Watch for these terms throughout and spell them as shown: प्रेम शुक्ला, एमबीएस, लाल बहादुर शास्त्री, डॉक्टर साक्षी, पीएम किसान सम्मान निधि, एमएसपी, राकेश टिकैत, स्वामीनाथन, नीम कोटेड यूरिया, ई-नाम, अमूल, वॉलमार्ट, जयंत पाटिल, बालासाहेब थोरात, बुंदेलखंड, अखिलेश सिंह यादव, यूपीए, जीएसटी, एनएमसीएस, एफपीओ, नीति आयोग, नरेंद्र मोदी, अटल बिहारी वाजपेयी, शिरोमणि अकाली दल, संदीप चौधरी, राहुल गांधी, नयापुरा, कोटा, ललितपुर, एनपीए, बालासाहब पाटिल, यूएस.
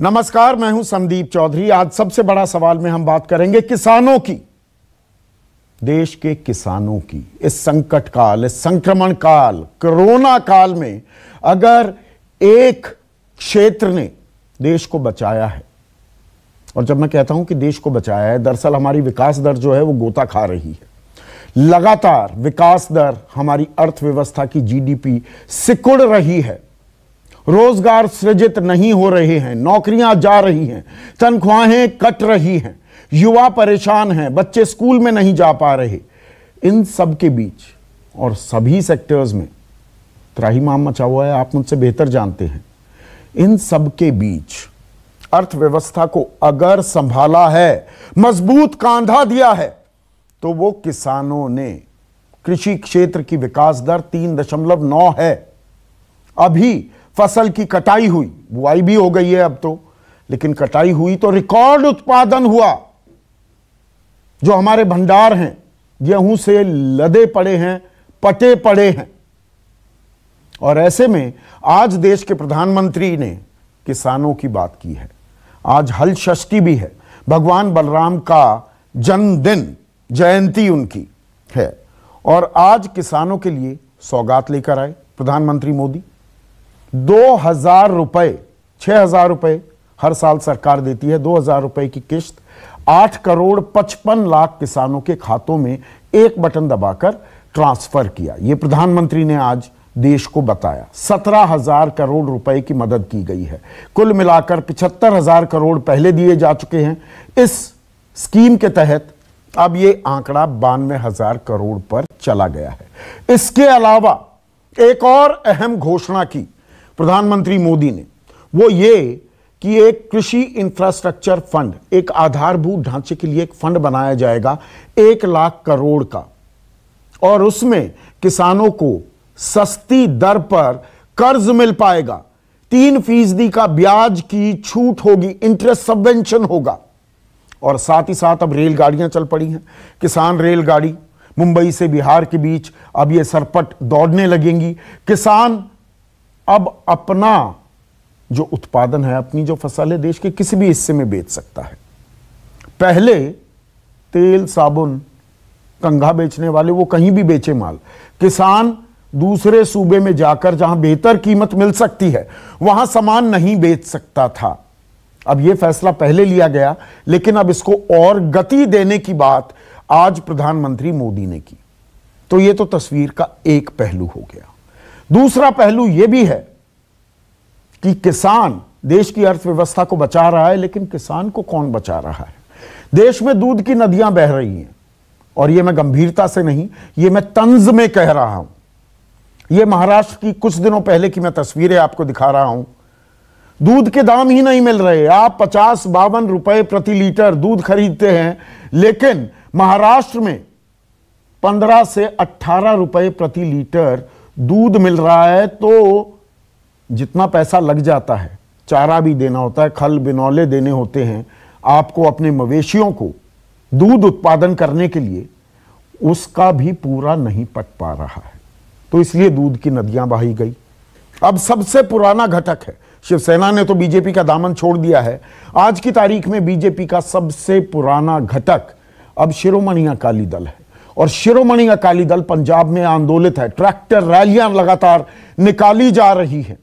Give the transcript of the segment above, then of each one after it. नमस्कार, मैं हूं संदीप चौधरी। आज सबसे बड़ा सवाल में हम बात करेंगे किसानों की, देश के किसानों की। इस संकट काल, इस संक्रमण काल, कोरोना काल में अगर एक क्षेत्र ने देश को बचाया है, और जब मैं कहता हूं कि देश को बचाया है, दरअसल हमारी विकास दर जो है वो गोता खा रही है। लगातार विकास दर हमारी अर्थव्यवस्था की जीडीपी सिकुड़ रही है, रोजगार सृजित नहीं हो रहे हैं, नौकरियां जा रही हैं, तनख्वाहें कट रही हैं, युवा परेशान हैं, बच्चे स्कूल में नहीं जा पा रहे। इन सब के बीच और सभी सेक्टर्स में त्राहिमाम मचा हुआ है, आप मुझसे बेहतर जानते हैं। इन सब के बीच अर्थव्यवस्था को अगर संभाला है, मजबूत कांधा दिया है, तो वो किसानों ने। कृषि क्षेत्र की विकास दर 3.9 है। अभी फसल की कटाई हुई, बुआई भी हो गई है अब तो, लेकिन कटाई हुई तो रिकॉर्ड उत्पादन हुआ। जो हमारे भंडार हैं, गेहूं से लदे पड़े हैं, पटे पड़े हैं। और ऐसे में आज देश के प्रधानमंत्री ने किसानों की बात की है। आज हल षष्ठी भी है, भगवान बलराम का जन्मदिन, जयंती उनकी है। और आज किसानों के लिए सौगात लेकर आए प्रधानमंत्री मोदी। 2000 रुपये, 6000 रुपये हर साल सरकार देती है, 2000 रुपये की किश्त 8 करोड़ 55 लाख किसानों के खातों में एक बटन दबाकर ट्रांसफर किया। ये प्रधानमंत्री ने आज देश को बताया। 17,000 करोड़ रुपए की मदद की गई है। कुल मिलाकर 75,000 करोड़ पहले दिए जा चुके हैं इस स्कीम के तहत। अब ये आंकड़ा 92,000 करोड़ पर चला गया है। इसके अलावा एक और अहम घोषणा की प्रधानमंत्री मोदी ने, वो ये कि एक कृषि इंफ्रास्ट्रक्चर फंड, एक आधारभूत ढांचे के लिए एक फंड बनाया जाएगा 1 लाख करोड़ का, और उसमें किसानों को सस्ती दर पर कर्ज मिल पाएगा। 3% का ब्याज की छूट होगी, इंटरेस्ट सब्वेंशन होगा। और साथ ही साथ अब रेलगाड़ियां चल पड़ी हैं, किसान रेलगाड़ी मुंबई से बिहार के बीच अब ये सरपट दौड़ने लगेंगी। किसान अब अपना जो उत्पादन है, अपनी जो फसल है, देश के किसी भी हिस्से में बेच सकता है। पहले तेल, साबुन, कंघा बेचने वाले वो कहीं भी बेचे माल, किसान दूसरे सूबे में जाकर जहां बेहतर कीमत मिल सकती है वहां सामान नहीं बेच सकता था। अब ये फैसला पहले लिया गया, लेकिन अब इसको और गति देने की बात आज प्रधानमंत्री मोदी ने की। तो ये तो तस्वीर का एक पहलू हो गया। दूसरा पहलू यह भी है कि किसान देश की अर्थव्यवस्था को बचा रहा है, लेकिन किसान को कौन बचा रहा है? देश में दूध की नदियां बह रही हैं, और यह मैं गंभीरता से नहीं, यह मैं तंज में कह रहा हूं। यह महाराष्ट्र की कुछ दिनों पहले की मैं तस्वीरें आपको दिखा रहा हूं। दूध के दाम ही नहीं मिल रहे। आप 50-52 रुपए प्रति लीटर दूध खरीदते हैं, लेकिन महाराष्ट्र में 15 से 18 रुपए प्रति लीटर दूध मिल रहा है। तो जितना पैसा लग जाता है, चारा भी देना होता है, खल बिनौले देने होते हैं आपको अपने मवेशियों को दूध उत्पादन करने के लिए, उसका भी पूरा नहीं पट पा रहा है। तो इसलिए दूध की नदियां बहाई गई। अब सबसे पुराना घटक है, शिवसेना ने तो बीजेपी का दामन छोड़ दिया है, आज की तारीख में बीजेपी का सबसे पुराना घटक अब शिरोमणि अकाली दल है। और शिरोमणि अकाली दल पंजाब में आंदोलित है, ट्रैक्टर रैलियां लगातार निकाली जा रही हैं।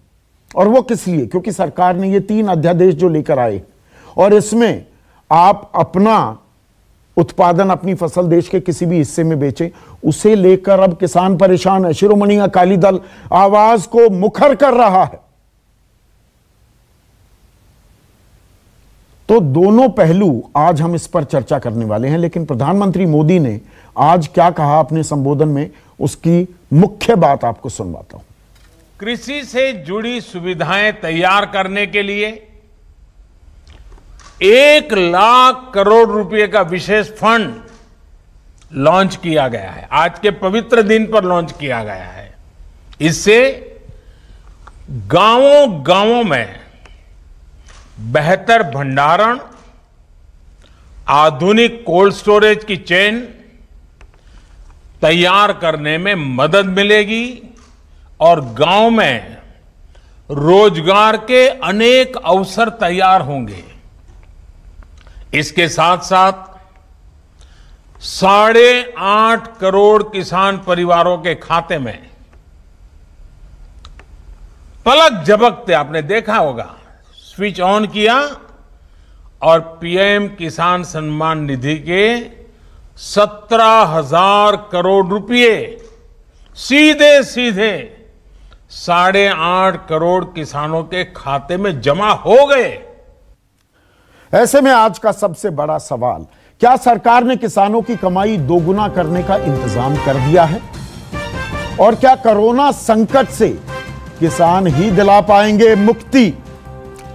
और वो किस लिए? क्योंकि सरकार ने ये 3 अध्यादेश जो लेकर आए, और इसमें आप अपना उत्पादन, अपनी फसल देश के किसी भी हिस्से में बेचें, उसे लेकर अब किसान परेशान है। शिरोमणि अकाली दल आवाज को मुखर कर रहा है। तो दोनों पहलू आज हम इस पर चर्चा करने वाले हैं। लेकिन प्रधानमंत्री मोदी ने आज क्या कहा अपने संबोधन में, उसकी मुख्य बात आपको सुनवाता हूं। कृषि से जुड़ी सुविधाएं तैयार करने के लिए 1 लाख करोड़ रुपए का विशेष फंड लॉन्च किया गया है। आज के पवित्र दिन पर लॉन्च किया गया है। इससे गांवों में बेहतर भंडारण, आधुनिक कोल्ड स्टोरेज की चेन तैयार करने में मदद मिलेगी, और गांव में रोजगार के अनेक अवसर तैयार होंगे। इसके साथ साथ 8.5 करोड़ किसान परिवारों के खाते में पलक झपकते, आपने देखा होगा, स्विच ऑन किया और पीएम किसान सम्मान निधि के 17,000 करोड़ रुपए सीधे सीधे 8.5 करोड़ किसानों के खाते में जमा हो गए। ऐसे में आज का सबसे बड़ा सवाल, क्या सरकार ने किसानों की कमाई दोगुना करने का इंतजाम कर दिया है? और क्या कोरोना संकट से किसान ही दिला पाएंगे मुक्ति?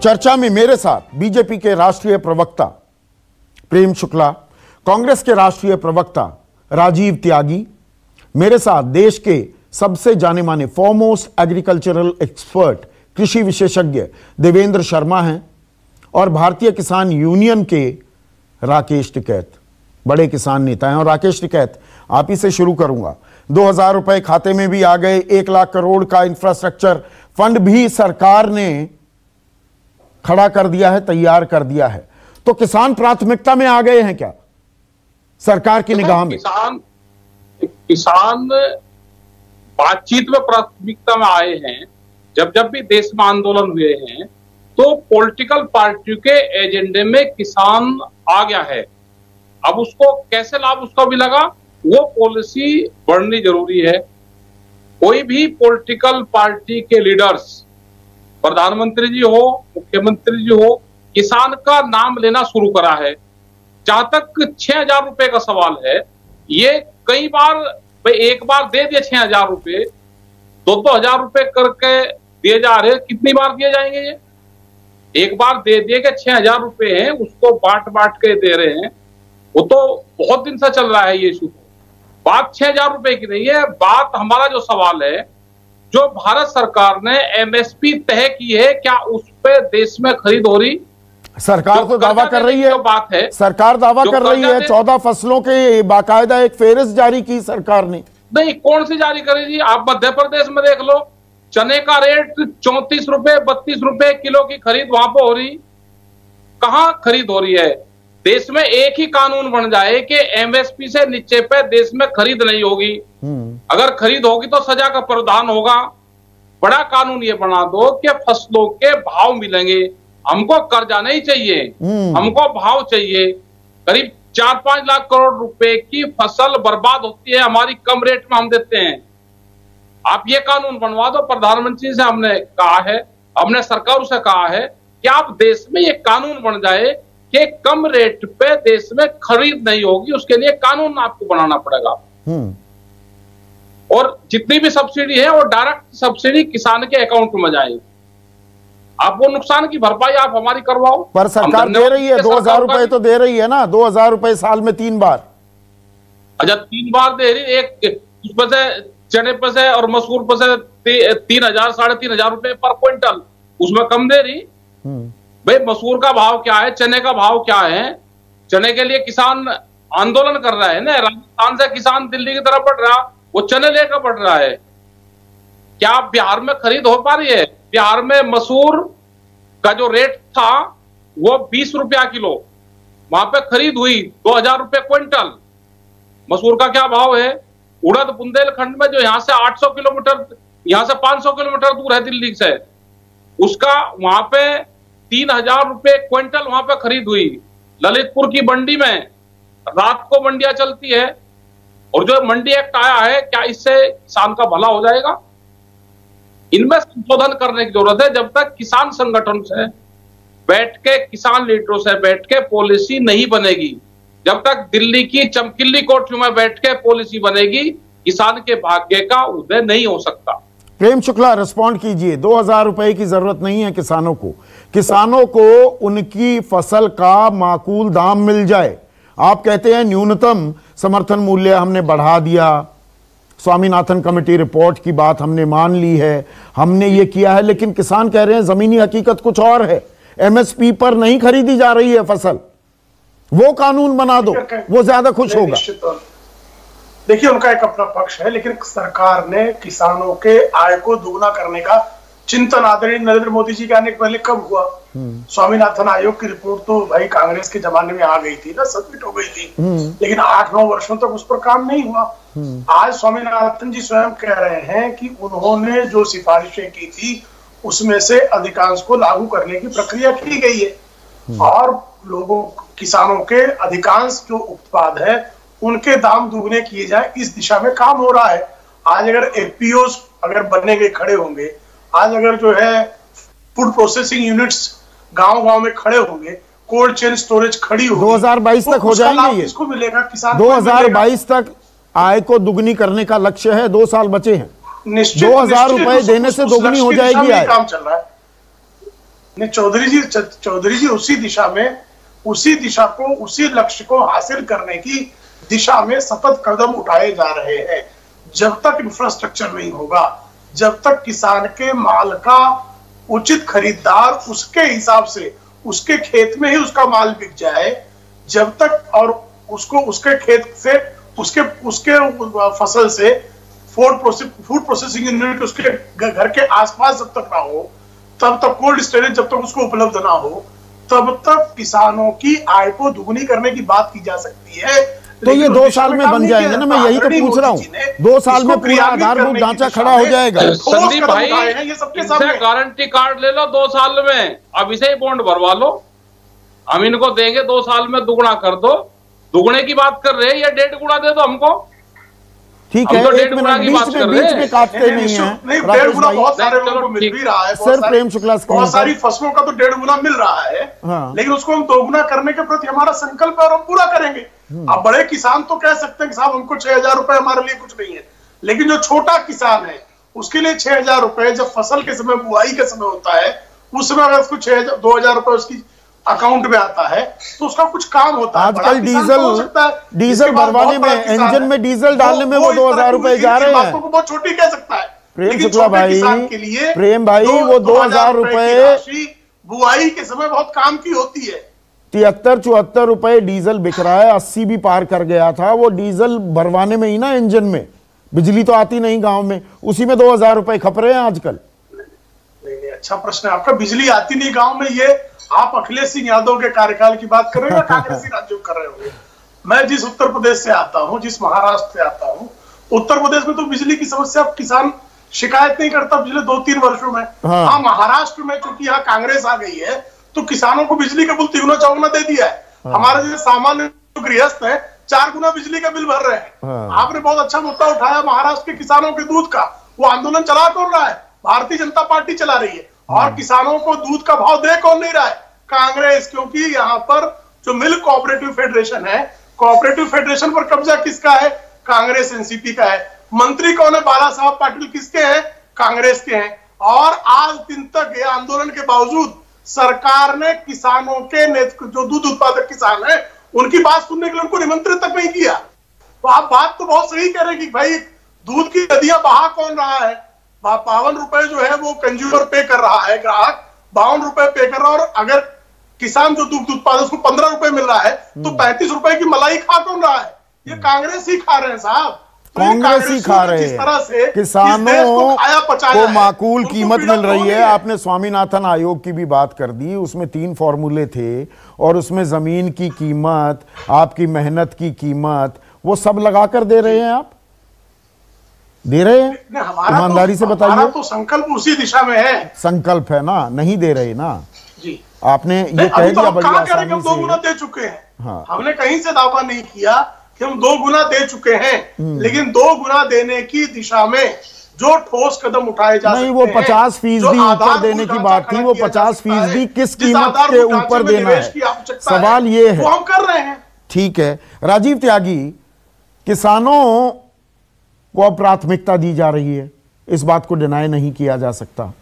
चर्चा में मेरे साथ बीजेपी के राष्ट्रीय प्रवक्ता प्रेम शुक्ला, कांग्रेस के राष्ट्रीय प्रवक्ता राजीव त्यागी, मेरे साथ देश के सबसे जाने माने फॉरमोस्ट एग्रीकल्चरल एक्सपर्ट कृषि विशेषज्ञ देवेंद्र शर्मा हैं और भारतीय किसान यूनियन के राकेश टिकैत, बड़े किसान नेता हैं। और राकेश टिकैत, आप ही से शुरू करूंगा। 2,000 रुपए खाते में भी आ गए, 1 लाख करोड़ का इंफ्रास्ट्रक्चर फंड भी सरकार ने खड़ा कर दिया है, तैयार कर दिया है। तो किसान प्राथमिकता में आ गए हैं क्या सरकार की निगाह में? किसान बातचीत में प्राथमिकता में आए हैं। जब भी देश में आंदोलन हुए हैं तो पॉलिटिकल पार्टियों के एजेंडे में किसान आ गया है। अब उसको कैसे लाभ उसका भी लगा, वो पॉलिसी बढ़नी जरूरी है। कोई भी पॉलिटिकल पार्टी के लीडर्स, प्रधानमंत्री जी हो, मुख्यमंत्री जी हो, किसान का नाम लेना शुरू करा है। जहां तक 6,000 रुपए का सवाल है, ये कई बार एक बार दे दिए 6,000 रुपए, 2,000 रुपए करके दिए जा रहे। कितनी बार दिए जाएंगे ये? एक बार दे दिए कि 6,000 रुपए हैं, उसको बांट के दे रहे हैं। वो तो बहुत दिन से चल रहा है ये इशू। बात 6,000 रुपए की नहीं है, बात हमारा जो सवाल है, जो भारत सरकार ने एमएसपी तय की है, क्या उस पर देश में खरीद हो रही? सरकार तो दावा कर रही है, बात है, सरकार दावा कर रही है। 14 फसलों के बाकायदा एक फेरिस्त जारी की सरकार ने। नहीं, कौन सी जारी करेगी? आप मध्य प्रदेश में देख लो, चने का रेट 34 रुपए 32 रुपए किलो की खरीद वहां पर हो रही। कहां खरीद हो रही है? देश में एक ही कानून बन जाए कि एमएसपी से नीचे पे देश में खरीद नहीं होगी। अगर खरीद होगी तो सजा का प्रावधान होगा। बड़ा कानून ये बना दो कि फसलों के भाव मिलेंगे। हमको कर्जा नहीं चाहिए, हमको भाव चाहिए। करीब 4-5 लाख करोड़ रुपए की फसल बर्बाद होती है हमारी, कम रेट में हम देते हैं। आप ये कानून बनवा दो। प्रधानमंत्री से हमने कहा है, हमने सरकार से कहा है कि आप देश में ये कानून बन जाए कि कम रेट पे देश में खरीद नहीं होगी, उसके लिए कानून आपको बनाना पड़ेगा। और जितनी भी सब्सिडी है वो डायरेक्ट सब्सिडी किसान के अकाउंट में जाएगी। आप वो नुकसान की भरपाई आप हमारी करवाओ। पर सरकार दे रही है 2,000 रुपए तो दे रही है ना, 2,000 रुपए साल में 3 बार। अच्छा, 3 बार दे रही। एक उसमें से चने पर से और मसूर पर से 3,000-3,500 रुपए पर क्विंटल उसमें कम दे रही। भाई, मसूर का भाव क्या है, चने का भाव क्या है? चने के लिए किसान आंदोलन कर रहा है ना, राजस्थान से किसान दिल्ली की तरफ बढ़ रहा, वो चने लेकर बढ़ रहा है। क्या बिहार में खरीद हो पा रही है? बिहार में मसूर का जो रेट था वो 20 रुपया किलो, वहां पे खरीद हुई 2,000 रुपये क्विंटल। मसूर का क्या भाव है? उड़द बुंदेलखंड में, जो यहाँ से 800 किलोमीटर, यहाँ से 500 किलोमीटर दूर है दिल्ली से, उसका वहां पे 3,000 रुपए क्विंटल वहां पे खरीद हुई। ललितपुर की मंडी में रात को मंडियां चलती है, और जो मंडी एक्ट आया है, क्या इससे किसान का भला हो जाएगा? इनमें संशोधन करने की जरूरत है। जब तक किसान संगठन से बैठ के, किसान लीडरों से बैठ के पॉलिसी नहीं बनेगी, जब तक दिल्ली की चमकीली कोठरियों में बैठ के पॉलिसी बनेगी, किसान के भाग्य का उदय नहीं हो सकता। प्रेम शुक्ला, रिस्पॉन्ड कीजिए। 2,000 रुपए की जरूरत नहीं है किसानों को। किसानों को उनकी फसल का माकूल दाम मिल जाए। आप कहते हैं न्यूनतम समर्थन मूल्य हमने बढ़ा दिया, स्वामीनाथन कमेटी रिपोर्ट की बात हमने मान ली है, हमने ये किया है, लेकिन किसान कह रहे हैं जमीनी हकीकत कुछ और है। एमएसपी पर नहीं खरीदी जा रही है फसल, वो कानून बना दो, वो ज्यादा खुश होगा। देखिए, उनका एक अपना पक्ष है, लेकिन सरकार ने किसानों के आय को दोगुना करने का चिंतन आदरणीय नरेंद्र मोदी जी के आने के पहले कब हुआ? स्वामीनाथन आयोग की रिपोर्ट तो भाई कांग्रेस के जमाने में आ गई थी ना, सबमिट हो गई थी, लेकिन 8-9 वर्षों तक उस पर काम नहीं हुआ। आज स्वामीनाथन जी स्वयं कह रहे हैं कि उन्होंने जो सिफारिशें की थी उसमें से अधिकांश को लागू करने की प्रक्रिया की गई है और लोगों, किसानों के अधिकांश जो उत्पाद है उनके दाम दुगने किए जाए, इस दिशा में काम हो रहा है। आज अगर एफपीओ अगर बनेंगे, खड़े होंगे, आज अगर जो है फूड प्रोसेसिंग यूनिट्स गांव-गांव में खड़े होंगे, कोल्ड चेन स्टोरेज खड़ी होगी, 2022 तक हो जाएंगे, इसको मिलेगा किसान, 2022 तक आय को दुगनी करने का लक्ष्य है, 2 साल बचे हैं, 2000 रुपए देने से दोगुनी हो जाएगी आय। काम चल रहा है ने चौधरी जी उसी दिशा को, उसी लक्ष्य को हासिल करने की दिशा में सतत कदम उठाए जा रहे हैं। जब तक इंफ्रास्ट्रक्चर नहीं होगा, जब तक किसान के माल का उचित खरीदार उसके हिसाब से उसके खेत में ही उसका माल बिक जाए, जब तक और उसको उसके खेत से उसके फसल से फूड प्रोसेसिंग यूनिट उसके घर के आसपास जब तक ना हो, तब तक कोल्ड स्टोरेज जब तक उसको उपलब्ध ना हो, तब तक किसानों की आय को दुगुनी करने की बात की जा सकती है। तो ये 2 साल में बन जाएंगे ना, मैं यही तो पूछ रहा हूँ, 2 साल में पूरा आधारभूत ढांचा खड़ा हो जाएगा। संदीप भाई, गारंटी कार्ड ले लो 2 साल में, अब इसे बॉन्ड भरवा लो, हम इनको देंगे 2 साल में दुगुना कर दो। दुगुने की बात कर रहे हैं या 1.5 गुना दे दो हमको, ठीक है, बीच में काटते नहीं है। 1.5 गुना बहुत सारे लोगों को मिल भी रहा है, सर प्रेम शुक्ला, बहुत सारी फसलों का तो 1.5 गुना मिल रहा है, लेकिन उसको हम 2 गुना करने के प्रति हमारा संकल्प है और हम पूरा करेंगे। अब बड़े किसान तो कह सकते हैं कि साहब हमको 6000 रुपए हमारे लिए कुछ नहीं है, लेकिन जो छोटा किसान है उसके लिए 6000 रुपए जब फसल के समय, बुआई के समय होता है, उस समय अगर उसको 2000 रुपए उसकी अकाउंट में आता है तो उसका कुछ काम होता है। आजकल डीजल भरवाने में, इंजन में डीजल डालने में वो 2000 रुपए जा रहे हैं, बहुत छोटी कह सकता है प्रेम भाई, वो 2000 रुपए बुआई के समय बहुत काम की होती है। 73-74 रुपए डीजल बिक रहा है, 80 भी पार कर गया था वो डीजल भरवाने में ही ना, इंजन में, बिजली तो आती नहीं गाँव में, उसी में 2000 रुपए खप रहे हैं आजकल। अच्छा प्रश्न है आपका, बिजली आती नहीं गाँव में, ये आप अखिलेश सिंह यादव के कार्यकाल की बात कर रहे हो, कांग्रेसी राज्यों कर रहे होंगे। मैं जिस उत्तर प्रदेश से आता हूँ, जिस महाराष्ट्र से आता हूँ, उत्तर प्रदेश में तो बिजली की समस्या किसान शिकायत नहीं करता पिछले 2-3 वर्षों में। हाँ, महाराष्ट्र में चूंकि यहाँ कांग्रेस आ गई है तो किसानों को बिजली का बिल 3-4 गुना दे दिया है। हाँ, हमारे जैसे सामान्य गृहस्थ है 4 गुना बिजली का बिल भर रहे हैं। हाँ, आपने बहुत अच्छा मुद्दा उठाया महाराष्ट्र के किसानों के दूध का। वो आंदोलन चला कौन रहा है? भारतीय जनता पार्टी चला रही है। और किसानों को दूध का भाव दे कौन नहीं रहा है? कांग्रेस। क्योंकि यहाँ पर जो मिल्क कोऑपरेटिव फेडरेशन है, कोऑपरेटिव फेडरेशन पर कब्जा किसका है? कांग्रेस एनसीपी का है। मंत्री कौन है? बालासाहब पाटिल किसके हैं? कांग्रेस के हैं। और आज दिन तक यह आंदोलन के बावजूद सरकार ने किसानों के नेतृत्व, जो दूध उत्पादक किसान है, उनकी बात सुनने के लिए उनको निमंत्रित तक नहीं किया। तो आप बात तो बहुत सही कह रहे हैं कि भाई दूध की नदियां बहा कौन रहा है? 52 रुपए जो है वो कंज्यूमर पे कर रहा है, ग्राहक 52 रुपए पे कर रहा है, और अगर किसान जो दुग्ध उत्पादक उसको 15 रुपए मिल रहा है तो 35 रुपए की मलाई खा कौन रहा है? ये कांग्रेस ही खा रहे हैं साहब, कांग्रेस ही खा रहे हैं। तरह से किसानों को माकूल कीमत मिल रही है। आपने स्वामीनाथन आयोग की भी बात कर दी, उसमें 3 फॉर्मूले थे और उसमें जमीन की कीमत, आपकी मेहनत की कीमत, वो सब लगाकर दे रहे हैं, आप दे रहे हैं। ईमानदारी से बताइए, तो संकल्प उसी दिशा में है, संकल्प है ना, नहीं दे रहे ना जी। आपने ये कह दिया, बड़ी आसानी से 2 गुना दे चुके हैं। हाँ, हमने कहीं से दावा नहीं किया कि हम 2 गुना दे चुके हैं, लेकिन 2 गुना देने की दिशा में जो ठोस कदम उठाए जा सकते हैं। नहीं, वो 50% ऊपर देने की बात थी, वो 50% किस कीमत के ऊपर देना है, सवाल ये है, वो हम कर रहे हैं। ठीक है, राजीव त्यागी, किसानों को अब प्राथमिकता दी जा रही है, इस बात को डिनाई नहीं किया जा सकता,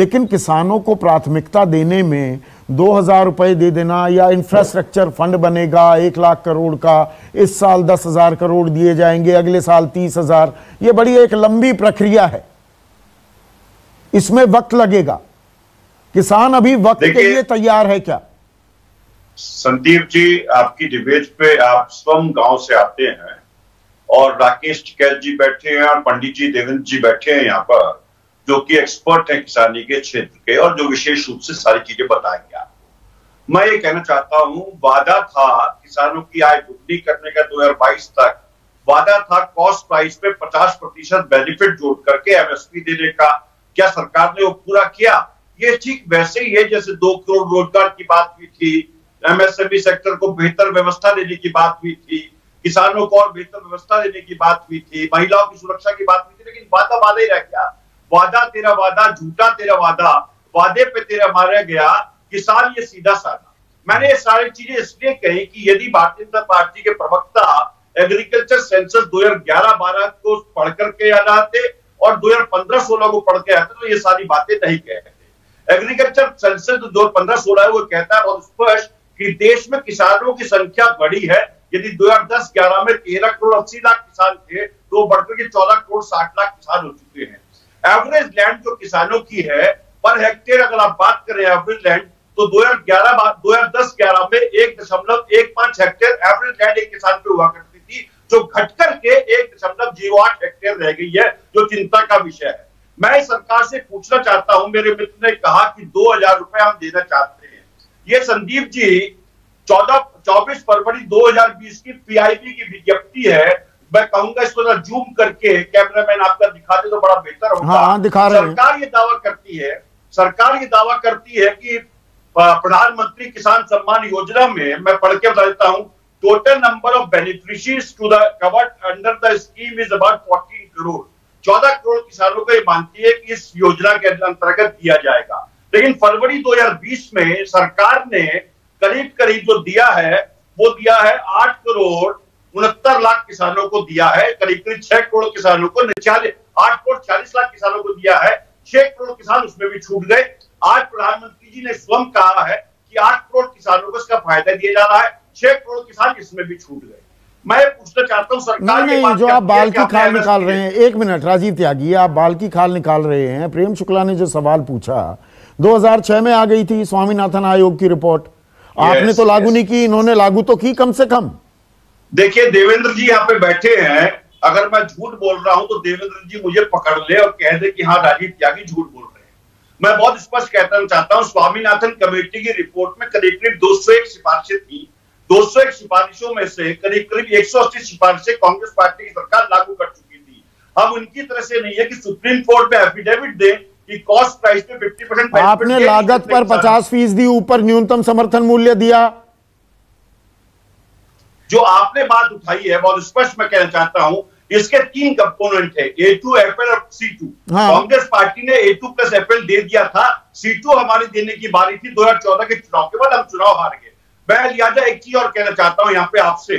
लेकिन किसानों को प्राथमिकता देने में 2000 रुपये दे देना, या इंफ्रास्ट्रक्चर फंड बनेगा 1 लाख करोड़ का, इस साल 10,000 करोड़ दिए जाएंगे, अगले साल 30,000, ये बड़ी एक लंबी प्रक्रिया है, इसमें वक्त लगेगा, किसान अभी वक्त के लिए तैयार है क्या? संदीप जी, आपकी डिबेट पे आप स्वयं गांव से आते हैं और राकेश टिकैत जी बैठे हैं और पंडित जी देवेंद्र जी बैठे हैं यहाँ पर, जो कि एक्सपर्ट हैं किसानी के क्षेत्र के और जो विशेष रूप से सारी चीजें बताएंगे। मैं ये कहना चाहता हूं, वादा था किसानों की आय दुगनी करने का 2022 तक, वादा था कॉस्ट प्राइस पे 50% बेनिफिट जोड़ करके एमएसपी देने का, क्या सरकार ने वो पूरा किया? ये ठीक वैसे ही है जैसे 2 करोड़ रोजगार की बात हुई थी, एमएसएमई सेक्टर को बेहतर व्यवस्था देने की बात हुई थी, किसानों को और बेहतर व्यवस्था देने की बात हुई थी, महिलाओं की सुरक्षा की बात हुई थी, लेकिन वादा वादा ही रह गया। वादा तेरा वादा, झूठा तेरा वादा, वादे पे तेरा मारा गया किसान, ये सीधा साधा। मैंने ये सारी चीजें इसलिए कही कि यदि भारतीय जनता पार्टी के प्रवक्ता एग्रीकल्चर सेंसस 2011-12 को पढ़ करके याद आते और 2015-16 को पढ़ के आते तो ये सारी बातें नहीं कह रहे। एग्रीकल्चर सेंसस 2015-16 वो कहता है बहुत स्पष्ट कि देश में किसानों की संख्या बढ़ी है। यदि 2010-11 में 13 करोड़ 80 लाख किसान थे तो वो बढ़कर के 14 करोड़ 60 लाख किसान हो चुके हैं। एवरेज लैंड जो किसानों की है पर हेक्टेयर, अगर आप बात करें एवरेज लैंड, तो 2010-11 में 1.15 हेक्टेयर एवरेज लैंड एक किसान पे हुआ करती थी, जो घटकर के 1.08 हेक्टेयर रह गई है, जो चिंता का विषय है। मैं सरकार से पूछना चाहता हूं, मेरे मित्र ने कहा कि 2000 रुपए हम देना चाहते हैं। ये संदीप जी 24 फरवरी 2020 की पीआईबी की विज्ञप्ति है। मैं कहूंगा इसको जरा जूम करके कैमरामैन आपका दिखा दे तो बड़ा बेहतर होगा। दिखा रहे हैं। सरकार ये दावा करती है कि प्रधानमंत्री किसान सम्मान योजना में, मैं पढ़ के बता देता हूँ, total number of beneficiaries to the covered under the scheme is about 14 crore. 14 crore किसानों को ये मानती है कि इस योजना के अंतर्गत दिया जाएगा, लेकिन फरवरी 2020 में सरकार ने करीब जो दिया है वो दिया है 8 करोड़ 69 लाख किसानों को दिया है, करीब 6 करोड़ किसानों को, 8 करोड़ 46 लाख किसानों को दिया है, 6 करोड़ किसान उसमें भी छूट गए। आज प्रधानमंत्री जी ने स्वयं कहा है कि 8 करोड़ किसानों को इसका फायदा दिया जा रहा है, 6 करोड़ किसान इसमें भी छूट गए। मैं पूछना चाहता हूं सरकार नहीं, जो आप बाल की खाल निकाल रहे हैं, एक मिनट राजीव त्यागी, आप बाल की खाल निकाल रहे हैं। प्रेम शुक्ला ने जो सवाल पूछा, 2006 में आ गई थी स्वामीनाथन आयोग की रिपोर्ट, आपने तो लागू नहीं की, इन्होंने लागू तो की कम से कम। देखिए देवेंद्र जी यहाँ पे बैठे हैं, अगर मैं झूठ बोल रहा हूं तो देवेंद्र जी मुझे पकड़ ले और कह दे कि हाँ राजीव त्यागी झूठ बोल रहे। मैं बहुत स्पष्ट कहना चाहता हूं, स्वामीनाथन कमेटी की रिपोर्ट में करीब 201 सिफारिशें थी। 201 सिफारिशों में से करीब 180 सिफारिशें कांग्रेस पार्टी की सरकार लागू कर चुकी थी। हम उनकी तरह से नहीं है कि सुप्रीम कोर्ट में एफिडेविट दें कि कॉस्ट प्राइस पे 50% आपने लागत पर 50% ऊपर न्यूनतम समर्थन मूल्य दिया। जो आपने बात उठाई है बहुत स्पष्ट मैं कहना चाहता हूं, इसके 3 कंपोनेंट है, A2, FL और C2। कांग्रेस पार्टी ने A2 प्लस FL दे दिया था, C2 हमारी देने की बारी थी 2014 के चुनाव के बाद, हम चुनाव हार गए। मैं लिहाजा एक चीज और कहना चाहता हूं यहाँ पे आपसे,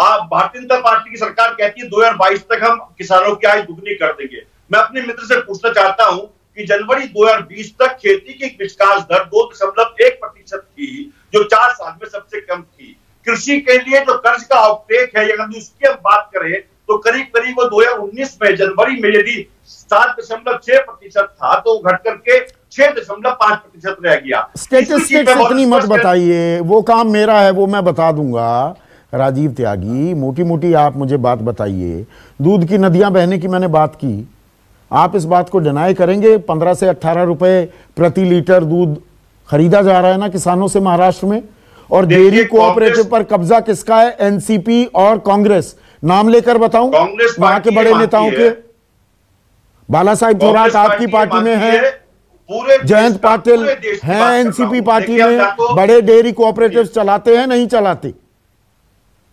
आप भारतीय जनता पार्टी की सरकार कहती है 2022 तक हम किसानों की आय दुगनी कर देंगे। मैं अपने मित्र से पूछना चाहता हूँ कि जनवरी 2020 तक खेती की विकास दर 2.1% थी, जो 4 साल में सबसे कम थी। कृषि के लिए जो कर्ज का आउटटेक है, अगर उसकी हम बात करें तो करीब वो 2019 में जनवरी में यदि 7.6% था तो घट करके 6.5% रह गया। स्टैटिस्टिक्स इतनी मत बताइए, वो काम मेरा है, वो मैं बता दूंगा। राजीव त्यागी, मोटी मोटी आप मुझे बात बताइए, दूध की नदियां बहने की मैंने बात की, आप इस बात को डिनाई करेंगे? 15 से 18 रुपए प्रति लीटर दूध खरीदा जा रहा है ना किसानों से महाराष्ट्र में, और डेयरी कोऑपरेटिव पर कब्जा किसका है? एनसीपी और कांग्रेस, नाम लेकर बताऊं वहां के बड़े नेताओं के। बालासाहेब थोरात आपकी पार्टी में है, जयंत पाटिल हैं एनसीपी पार्टी में, बड़े डेयरी कोऑपरेटिव्स चलाते हैं, नहीं चलाते?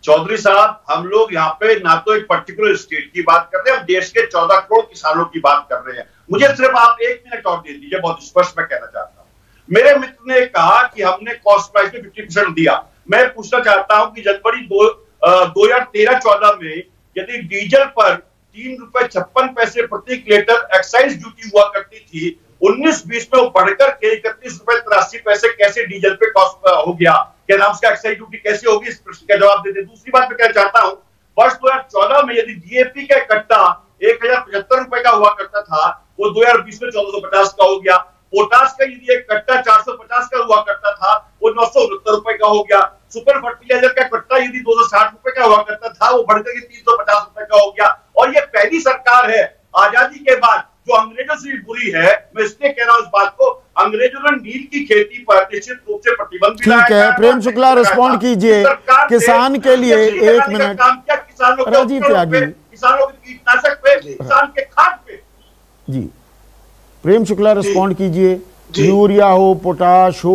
चौधरी साहब, हम लोग यहाँ पे ना तो एक पर्टिकुलर स्टेट की बात कर रहे हैं, हम देश के 14 करोड़ किसानों की बात कर रहे हैं। मुझे सिर्फ आप 1 मिनट और दे दीजिए, बहुत स्पष्ट मैं कहना चाहता हूँ। मेरे मित्र ने कहा कि हमने कॉस्ट प्राइस में 50% दिया। मैं पूछना चाहता हूँ कि जनवरी 2013-14 में यदि डीजल पर 3.56 रुपए प्रति लीटर एक्साइज ड्यूटी हुआ करती थी, 19-20 में वो बढ़कर के 31.83 रुपए कैसे डीजल पे कॉस्ट हो गया? क्या नाम उसका एक्साइज ड्यूटी कैसे होगी? इस प्रश्न का जवाब दे दें। दूसरी बात मैं कहना चाहता हूँ, वर्ष 2014 में यदि डीएपी का कट्टा 1075 रुपए का हुआ करता था, वो 2020 में 1450 का हो गया। पोटास का यदि एक कट्टा 450 का हुआ करता था, वो 969 रुपए का हो गया। सुपर फर्टिलाइजर का कट्टा यदि 260 रुपए का हुआ करता था, वो बढ़कर के 350 रुपए का हो गया। और ये पहली सरकार है आजादी के बाद जो अंग्रेजों सीट बुरी है, मैं इसलिए कह रहा हूँ इस बात को। अंग्रेजों ने नील की खेती पर निश्चित रूप से प्रतिबंध भी लगाया। ठीक है, प्रेम शुक्ला रिस्पॉन्ड कीजिए। किसान के लिए एक मिनट। काम किया किसानों के कीटनाशक पे, किसान के खाद पे। जी प्रेम शुक्ला रिस्पॉन्ड कीजिए। यूरिया हो, पोटाश हो,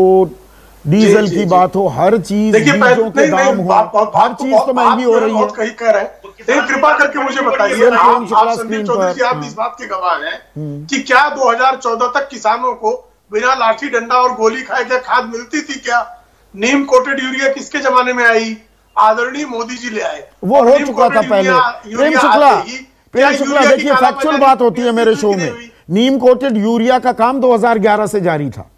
डीजल की बात हो, हर चीज के दाम हो, हर चीज तो महंगी हो रही है। कहीं कह रहे हैं, कृपा करके मुझे बताइए, आप संदीप चौधरी जी आप इस बात के गवाह हैं कि क्या 2014 तक किसानों को बिना लाठी डंडा और गोली खाए क्या खाद मिलती थी? क्या नीम कोटेड यूरिया किसके जमाने में आई? आदरणीय मोदी जी ले आए, वो हो चुका था पहले। प्रेम शुक्ला देखिए, फैक्चुअल बात होती है मेरे शो में। नीम कोटेड यूरिया का काम 2011 से जारी था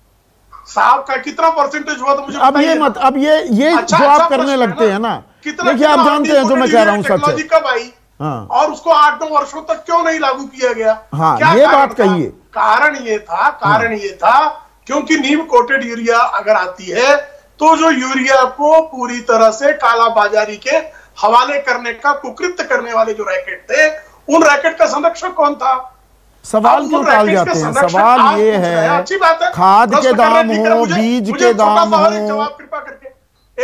साहब। का कितना परसेंटेज हुआ तो मुझे अब ये मत, अब ये अच्छा, जो आप अच्छा करने लगते हैं ना, देखिए आप जानते हैं जो मैं कह रहा हूँ सच है। हाँ। और उसको 8-9 वर्षों तक क्यों नहीं लागू किया गया? हाँ, क्या ये बात कही है? कारण ये था क्योंकि नीम कोटेड यूरिया अगर आती है तो जो यूरिया को पूरी तरह से कालाबाजारी के हवाले करने का कुकृत्य करने वाले जो रैकेट थे, उन रैकेट का संरक्षक कौन था? सवाल क्यों टाल जाते हैं? सवाल ये है, खाद के दाम हो, बीज के दाम हो,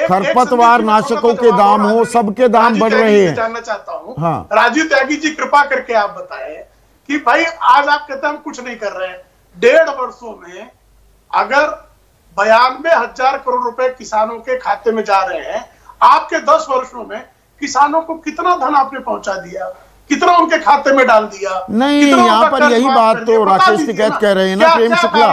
खरपतवार नाशकों के दाम हो, सबके दाम बढ़ रहे हैं। जानना चाहता हूँ राजीव त्यागी जी, कृपा करके आप बताएं कि भाई आज आप कहते हैं हम कुछ नहीं कर रहे हैं। 1.5 वर्षों में अगर 92,000 करोड़ रुपए किसानों के खाते में जा रहे हैं, आपके 10 वर्षों में किसानों को कितना धन आपने पहुंचा दिया, कितना उनके खाते में डाल दिया? नहीं, यहाँ पर यही बात तो राकेश टिकैत कह रहे हैं ना प्रेम शुक्ला,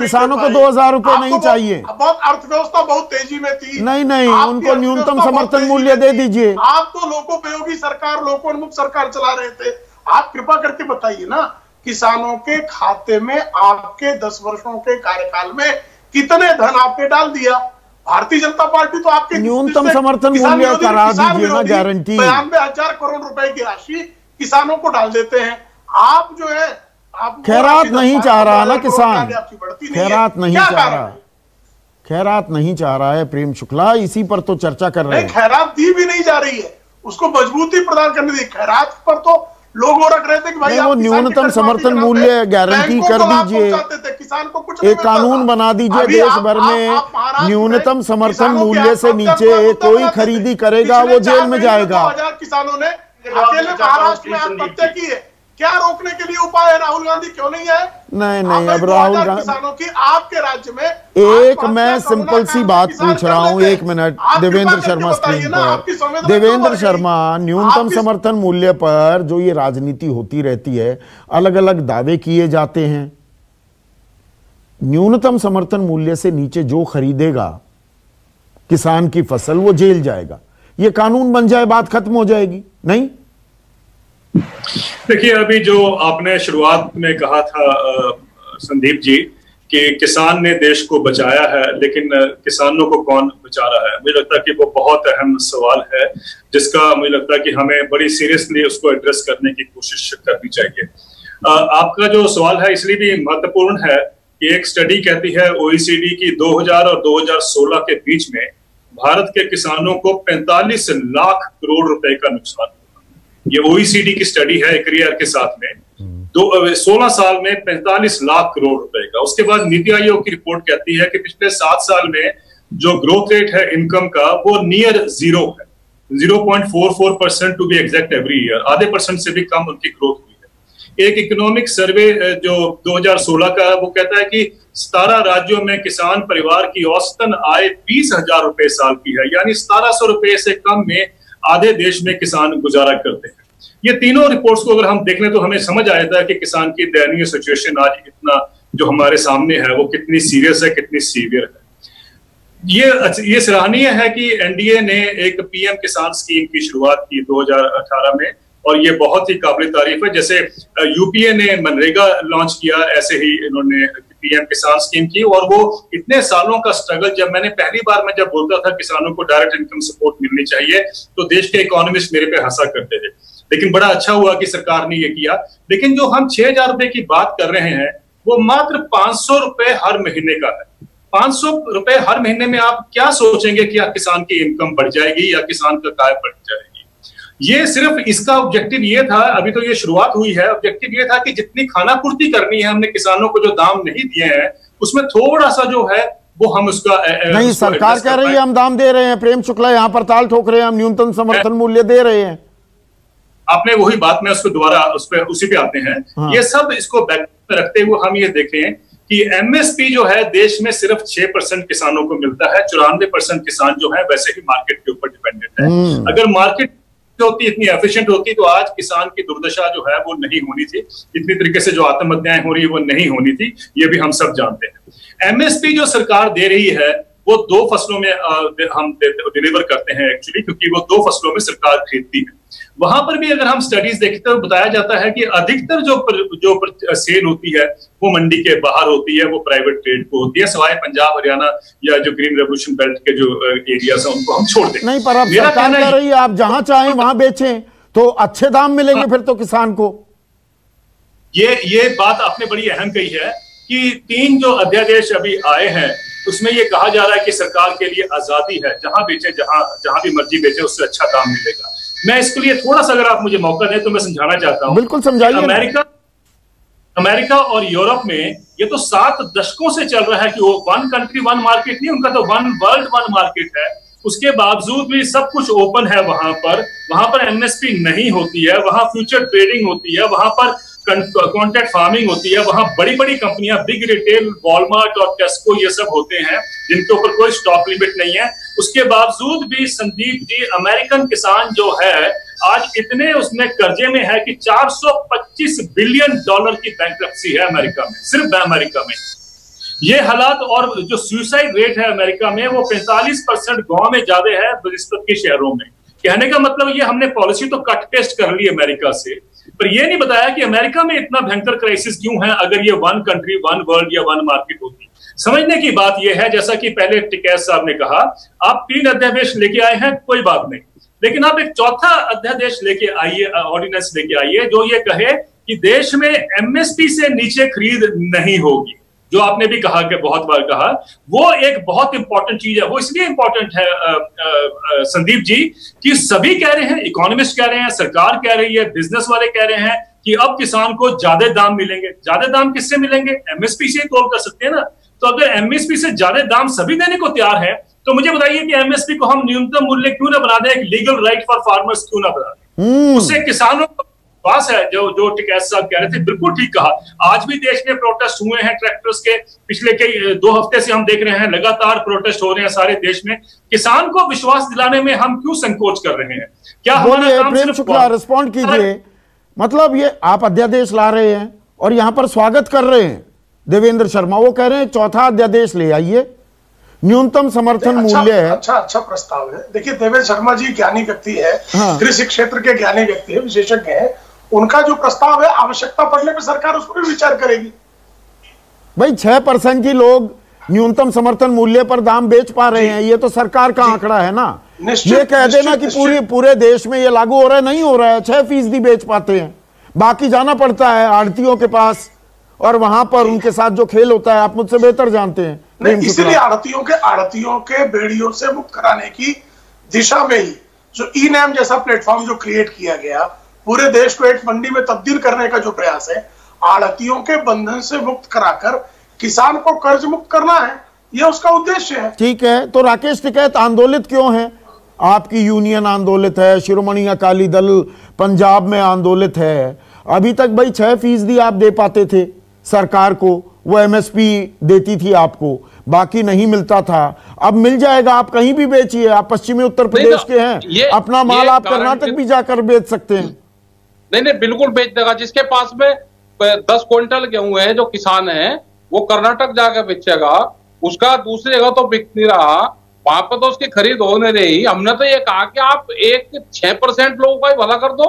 किसानों को 2,000 रुपए नहीं चाहिए। अर्थव्यवस्था बहुत तेजी में थी। नहीं, उनको न्यूनतम समर्थन मूल्य दे दीजिए। आप तो लोकोपयोगी सरकार, लोकोन्मुख सरकार चला रहे थे। आप कृपा करके बताइए ना, किसानों के खाते में आपके 10 वर्षों के कार्यकाल में कितने धन आपने डाल दिया? भारतीय जनता पार्टी तो आपके न्यूनतम समर्थन मूल्य करा दीजिए ना, गारंटी 92,000 करोड़ रुपए की राशि किसानों को डाल देते हैं। आप जो है आप खैरात नहीं चाह रहा ना किसान, खैरात नहीं चाह रहा, खैरात नहीं चाह रहा है प्रेम शुक्ला, इसी पर तो चर्चा कर रहे हैं। खैरात दी भी नहीं जा रही है, उसको मजबूती प्रदान करने दी। खैरात पर तो लोग वो रख रहे थे कि भाई आप न्यूनतम समर्थन मूल्य गारंटी कर दीजिए, किसान को कुछ एक कानून बना दीजिए देश भर में, न्यूनतम समर्थन मूल्य से नीचे कोई खरीदी करेगा वो जेल में जाएगा। 2,000 किसानों ने अकेले महाराष्ट्र में आत्महत्या की है, क्या रोकने के लिए उपाय है? राहुल गांधी क्यों नहीं आए? नहीं, अब राहुल गांधी किसानों की आपके राज्य में एक मैं सिंपल सी बात पूछ रहा हूँ, एक मिनट। देवेंद्र शर्मा स्क्रीन पर, देवेंद्र शर्मा, न्यूनतम समर्थन मूल्य पर जो ये राजनीति होती रहती है, अलग अलग दावे किए जाते हैं। न्यूनतम समर्थन मूल्य से नीचे जो खरीदेगा किसान की फसल, वो जेल जाएगा। ये कानून बन जाए, बात खत्म हो जाएगी। नहीं, देखिए अभी जो आपने शुरुआत में कहा था संदीप जी कि किसान ने देश को बचाया है, लेकिन किसानों को कौन बचा रहा है? मुझे लगता है कि वो बहुत अहम सवाल है, जिसका मुझे लगता है कि हमें बड़ी सीरियसली उसको एड्रेस करने की कोशिश करनी चाहिए। आपका जो सवाल है इसलिए भी महत्वपूर्ण है कि एक स्टडी कहती है OECD की 2000 और 2016 के बीच में भारत के किसानों को 45 लाख करोड़ रुपए का नुकसान हुआ। ये OECD की स्टडी है क्रियर के साथ में 16 साल में 45 लाख करोड़ रुपए का। उसके बाद नीति आयोग की रिपोर्ट कहती है कि पिछले 7 साल में जो ग्रोथ रेट है इनकम का वो नियर जीरो है, 0.44% to be exact every year, आधे परसेंट से भी कम उनकी ग्रोथ हुई। एक इकोनॉमिक सर्वे जो 2016 का है वो कहता है कि 17 राज्यों में किसान परिवार की औसतन आय 20,000 रुपए साल की है, यानी 1,700 रुपए से कम में आधे देश में किसान गुजारा करते हैं। ये तीनों रिपोर्ट्स को अगर हम देख लें तो हमें समझ आ जाता है कि किसान की दयनीय सिचुएशन आज इतना जो हमारे सामने है वो कितनी सीरियस है, कितनी सीवियर है। ये सराहनीय है कि एनडीए ने एक PM किसान स्कीम की शुरुआत की 2018 में, और ये बहुत ही काबिल तारीफ है। जैसे यूपीए ने मनरेगा लॉन्च किया, ऐसे ही इन्होंने PM किसान स्कीम की। और वो इतने सालों का स्ट्रगल, जब मैंने पहली बार जब बोलता था किसानों को डायरेक्ट इनकम सपोर्ट मिलनी चाहिए तो देश के इकोनॉमिस्ट मेरे पे हंसा करते थे, लेकिन बड़ा अच्छा हुआ कि सरकार ने ये किया। लेकिन जो हम 6,000 रुपए की बात कर रहे हैं वो मात्र 500 रुपए हर महीने का है। 500 रुपए हर महीने में आप क्या सोचेंगे कि किसान की इनकम बढ़ जाएगी या किसान का काय बढ़ जाएगी? ये सिर्फ इसका ऑब्जेक्टिव ये था, अभी तो ये शुरुआत हुई है, ऑब्जेक्टिव ये था कि जितनी खाना पूर्ति करनी है, हमने किसानों को जो दाम नहीं दिए हैं उसमें थोड़ा सा जो है वो हम उसका नहीं, सरकार कह रही है हम दाम दे रहे हैं। प्रेम शुक्ला यहाँ पर ताल ठोक रहे हैं, हम न्यूनतम समर्थन मूल्य दे रहे हैं। आपने वही बात में उसको दोबारा उसी पे आते हैं। हाँ। ये सब इसको बैक रखते हुए हम ये देखें कि एमएसपी जो है देश में सिर्फ 6% किसानों को मिलता है, 94% किसान जो है वैसे भी मार्केट के ऊपर डिपेंडेंट है। अगर मार्केट होती इतनी एफिशिएंट होती तो आज किसान की दुर्दशा जो है वो नहीं होनी थी, इतनी तरीके से जो आत्महत्याएं हो रही है वो नहीं होनी थी, ये भी हम सब जानते हैं। एमएसपी जो सरकार दे रही है वो दो फसलों में हम डिलीवर करते हैं एक्चुअली, क्योंकि वो दो फसलों में सरकार खरीदती है। वहां पर भी अगर हम स्टडीज देखते हैं बताया जाता है कि अधिकतर जो सेल होती है वो मंडी के बाहर होती है, वो प्राइवेट ट्रेड को होती है, सिवाय पंजाब हरियाणा या जो ग्रीन रेवोल्यूशन बेल्ट के जो एरियाज हैं उनको हम छोड़ दें। नहीं, पर आप सरकार कह रही है आप जहां चाहें वहां बेचें तो अच्छे दाम मिलेंगे फिर तो किसान को। ये बात आपने बड़ी अहम कही है कि 3 जो अध्यादेश अभी आए हैं उसमें ये कहा जा रहा है कि सरकार के लिए आजादी है, जहां बेचे जहां भी मर्जी बेचे उससे अच्छा दाम मिलेगा। मैं इसके लिए थोड़ा सा अगर आप मुझे मौका दें तो मैं समझाना चाहता हूं। बिल्कुल समझाइए। अमेरिका और यूरोप में ये तो 7 दशकों से चल रहा है कि वो वन कंट्री वन मार्केट नहीं, उनका तो वन वर्ल्ड वन मार्केट है। उसके बावजूद भी सब कुछ ओपन है, वहां पर एमएसपी नहीं होती है, वहां फ्यूचर ट्रेडिंग होती है, वहां पर कॉन्ट्रैक्ट फार्मिंग होती है, वहां बड़ी बड़ी कंपनियां बिग रिटेल वॉलमार्ट और टेस्को ये सब होते हैं जिनके ऊपर कोई स्टॉक लिमिट नहीं है। उसके बावजूद भी संदीप जी अमेरिकन किसान जो है आज इतने उसमें कर्जे में है कि 425 बिलियन डॉलर की बैंकरप्सी है अमेरिका में, सिर्फ अमेरिका में। ये हालात और जो सुसाइड रेट है अमेरिका में वो 45% गांव में ज्यादा है बनिस्पत के शहरों में। कहने का मतलब ये हमने पॉलिसी तो कट पेस्ट कर ली अमेरिका से, पर ये नहीं बताया कि अमेरिका में इतना भयंकर क्राइसिस क्यों है अगर ये वन कंट्री वन वर्ल्ड या वन मार्केट होती। समझने की बात ये है, जैसा कि पहले टिकैत साहब ने कहा, आप 3 अध्यादेश लेके आए हैं, कोई बात नहीं, लेकिन आप एक 4था अध्यादेश लेके आइए, ऑर्डिनेंस लेके आइए जो ये कहे कि देश में एमएसपी से नीचे खरीद नहीं होगी। जो आपने भी कहा कि बहुत बार कहा, वो एक बहुत इंपॉर्टेंट चीज है। वो इसलिए इंपॉर्टेंट है संदीप जी कि सभी कह रहे हैं, इकोनॉमिस्ट कह रहे हैं, सरकार कह रही है, बिजनेस वाले कह रहे हैं कि अब किसान को ज्यादा दाम मिलेंगे। ज्यादा दाम किससे मिलेंगे? एमएसपी से तोल कर सकते हैं ना। तो अगर एमएसपी से ज्यादा दाम सभी देने को तैयार है तो मुझे बताइए कि एमएसपी को हम न्यूनतम मूल्य क्यों ना बना दें, एक लीगल राइट फॉर फार्मर्स क्यों ना बना दें। उससे किसानों को पास है, जो टिकैत साहब कह रहे थे, बिल्कुल ठीक कहा। आज भी देश में प्रोटेस्ट हुए हैं ट्रैक्टर्स के, पिछले कई 2 हफ्ते से हम देख रहे हैं लगातार प्रोटेस्ट हो रहे हैं सारे देश में। किसान को विश्वास दिलाने में हम क्यों संकोच कर रहे हैं? क्या हमारा प्रेम शुक्ला रिस्पॉन्ड कीजिए। मतलब ये आप अध्यादेश ला रहे हैं और यहाँ पर स्वागत कर रहे हैं देवेंद्र शर्मा, वो कह रहे हैं 4था अध्यादेश ले आइए, न्यूनतम समर्थन मूल्य है। अच्छा प्रस्ताव है। देखिए देवेंद्र शर्मा जी ज्ञानी व्यक्ति है, कृषि क्षेत्र के ज्ञानी व्यक्ति है, विशेषज्ञ है। उनका जो प्रस्ताव है आवश्यकता पड़ने पे सरकार उस पर विचार करेगी। भाई 6% की लोग न्यूनतम समर्थन मूल्य पर दाम बेच पा रहे हैं, ये तो सरकार का आंकड़ा है ना। ये कह देना कि पूरे देश में ये लागू हो रहा है, नहीं हो रहा है। 6% बेच पाते हैं, बाकी जाना पड़ता है आढ़तियों के पास और वहां पर उनके साथ जो खेल होता है आप मुझसे बेहतर जानते हैं। इसीलिए आढ़तियों के बेड़ियों से मुक्त कराने की दिशा में ही जो ई-नाम जैसा प्लेटफॉर्म जो क्रिएट किया गया, पूरे देश को एक मंडी में तब्दील करने का जो प्रयास है, आढ़तियों के बंधन से मुक्त कराकर किसान को कर्ज मुक्त करना है, यह उसका उद्देश्य है। ठीक है, तो राकेश टिकैत आंदोलित क्यों है? आपकी यूनियन आंदोलित है, शिरोमणि अकाली दल पंजाब में आंदोलित है। अभी तक भाई 6% आप दे पाते थे सरकार को, वो एमएसपी देती थी आपको, बाकी नहीं मिलता था, अब मिल जाएगा। आप कहीं भी बेचिए, आप पश्चिमी उत्तर प्रदेश के हैं, अपना माल आप कर्नाटक भी जाकर बेच सकते हैं। नहीं, बिल्कुल बेच देगा। जिसके पास में 10 क्विंटल गेहूं है जो किसान है, वो कर्नाटक जाकर बेचेगा, उसका दूसरी जगह तो बिक नहीं रहा, वहां पर तो उसकी खरीद होने नहीं। हमने तो ये कहा कि आप एक 6% लोगों का ही भला कर दो।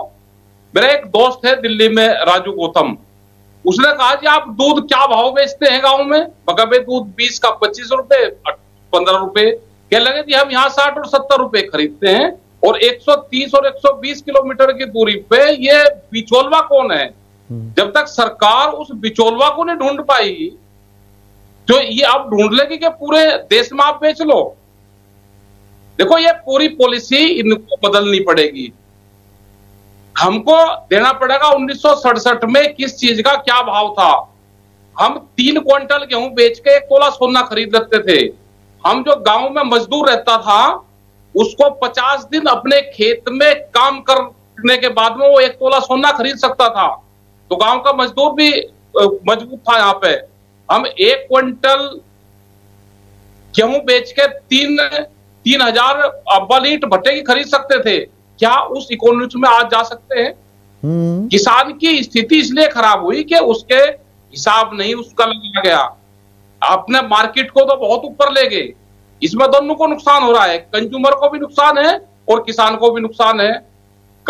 मेरा एक दोस्त है दिल्ली में, राजू गौतम, उसने कहा कि आप दूध क्या भाव बेचते हैं गाँव में? बका भाई दूध 20 का 25 रुपए, 15 रुपए। कह लगे कि हम यहाँ 60 और 70 रुपए खरीदते हैं और 130 और 120 किलोमीटर की दूरी पे ये बिचौलवा कौन है? जब तक सरकार उस बिचौलवा को नहीं ढूंढ पाई, तो ये आप ढूंढ लेगी कि पूरे देश में आप बेच लो। देखो ये पूरी पॉलिसी इनको बदलनी पड़ेगी। हमको देना पड़ेगा 1967 में किस चीज का क्या भाव था। हम 3 क्विंटल गेहूं बेच के 1 तोला सोना खरीद लेते थे। हम जो गांव में मजदूर रहता था उसको 50 दिन अपने खेत में काम करने के बाद में वो 1 तोला सोना खरीद सकता था, तो गांव का मजदूर भी मजबूत था। यहाँ पे हम 1 क्विंटल गेहूं बेच के 3,000 अब्बल ईंट भट्टे की खरीद सकते थे। क्या उस इकोनॉमी में आज जा सकते हैं? किसान की स्थिति इसलिए खराब हुई कि उसके हिसाब नहीं उसका लगा गया, अपने मार्केट को तो बहुत ऊपर ले गए। इसमें दोनों को नुकसान हो रहा है, कंज्यूमर को भी नुकसान है और किसान को भी नुकसान है।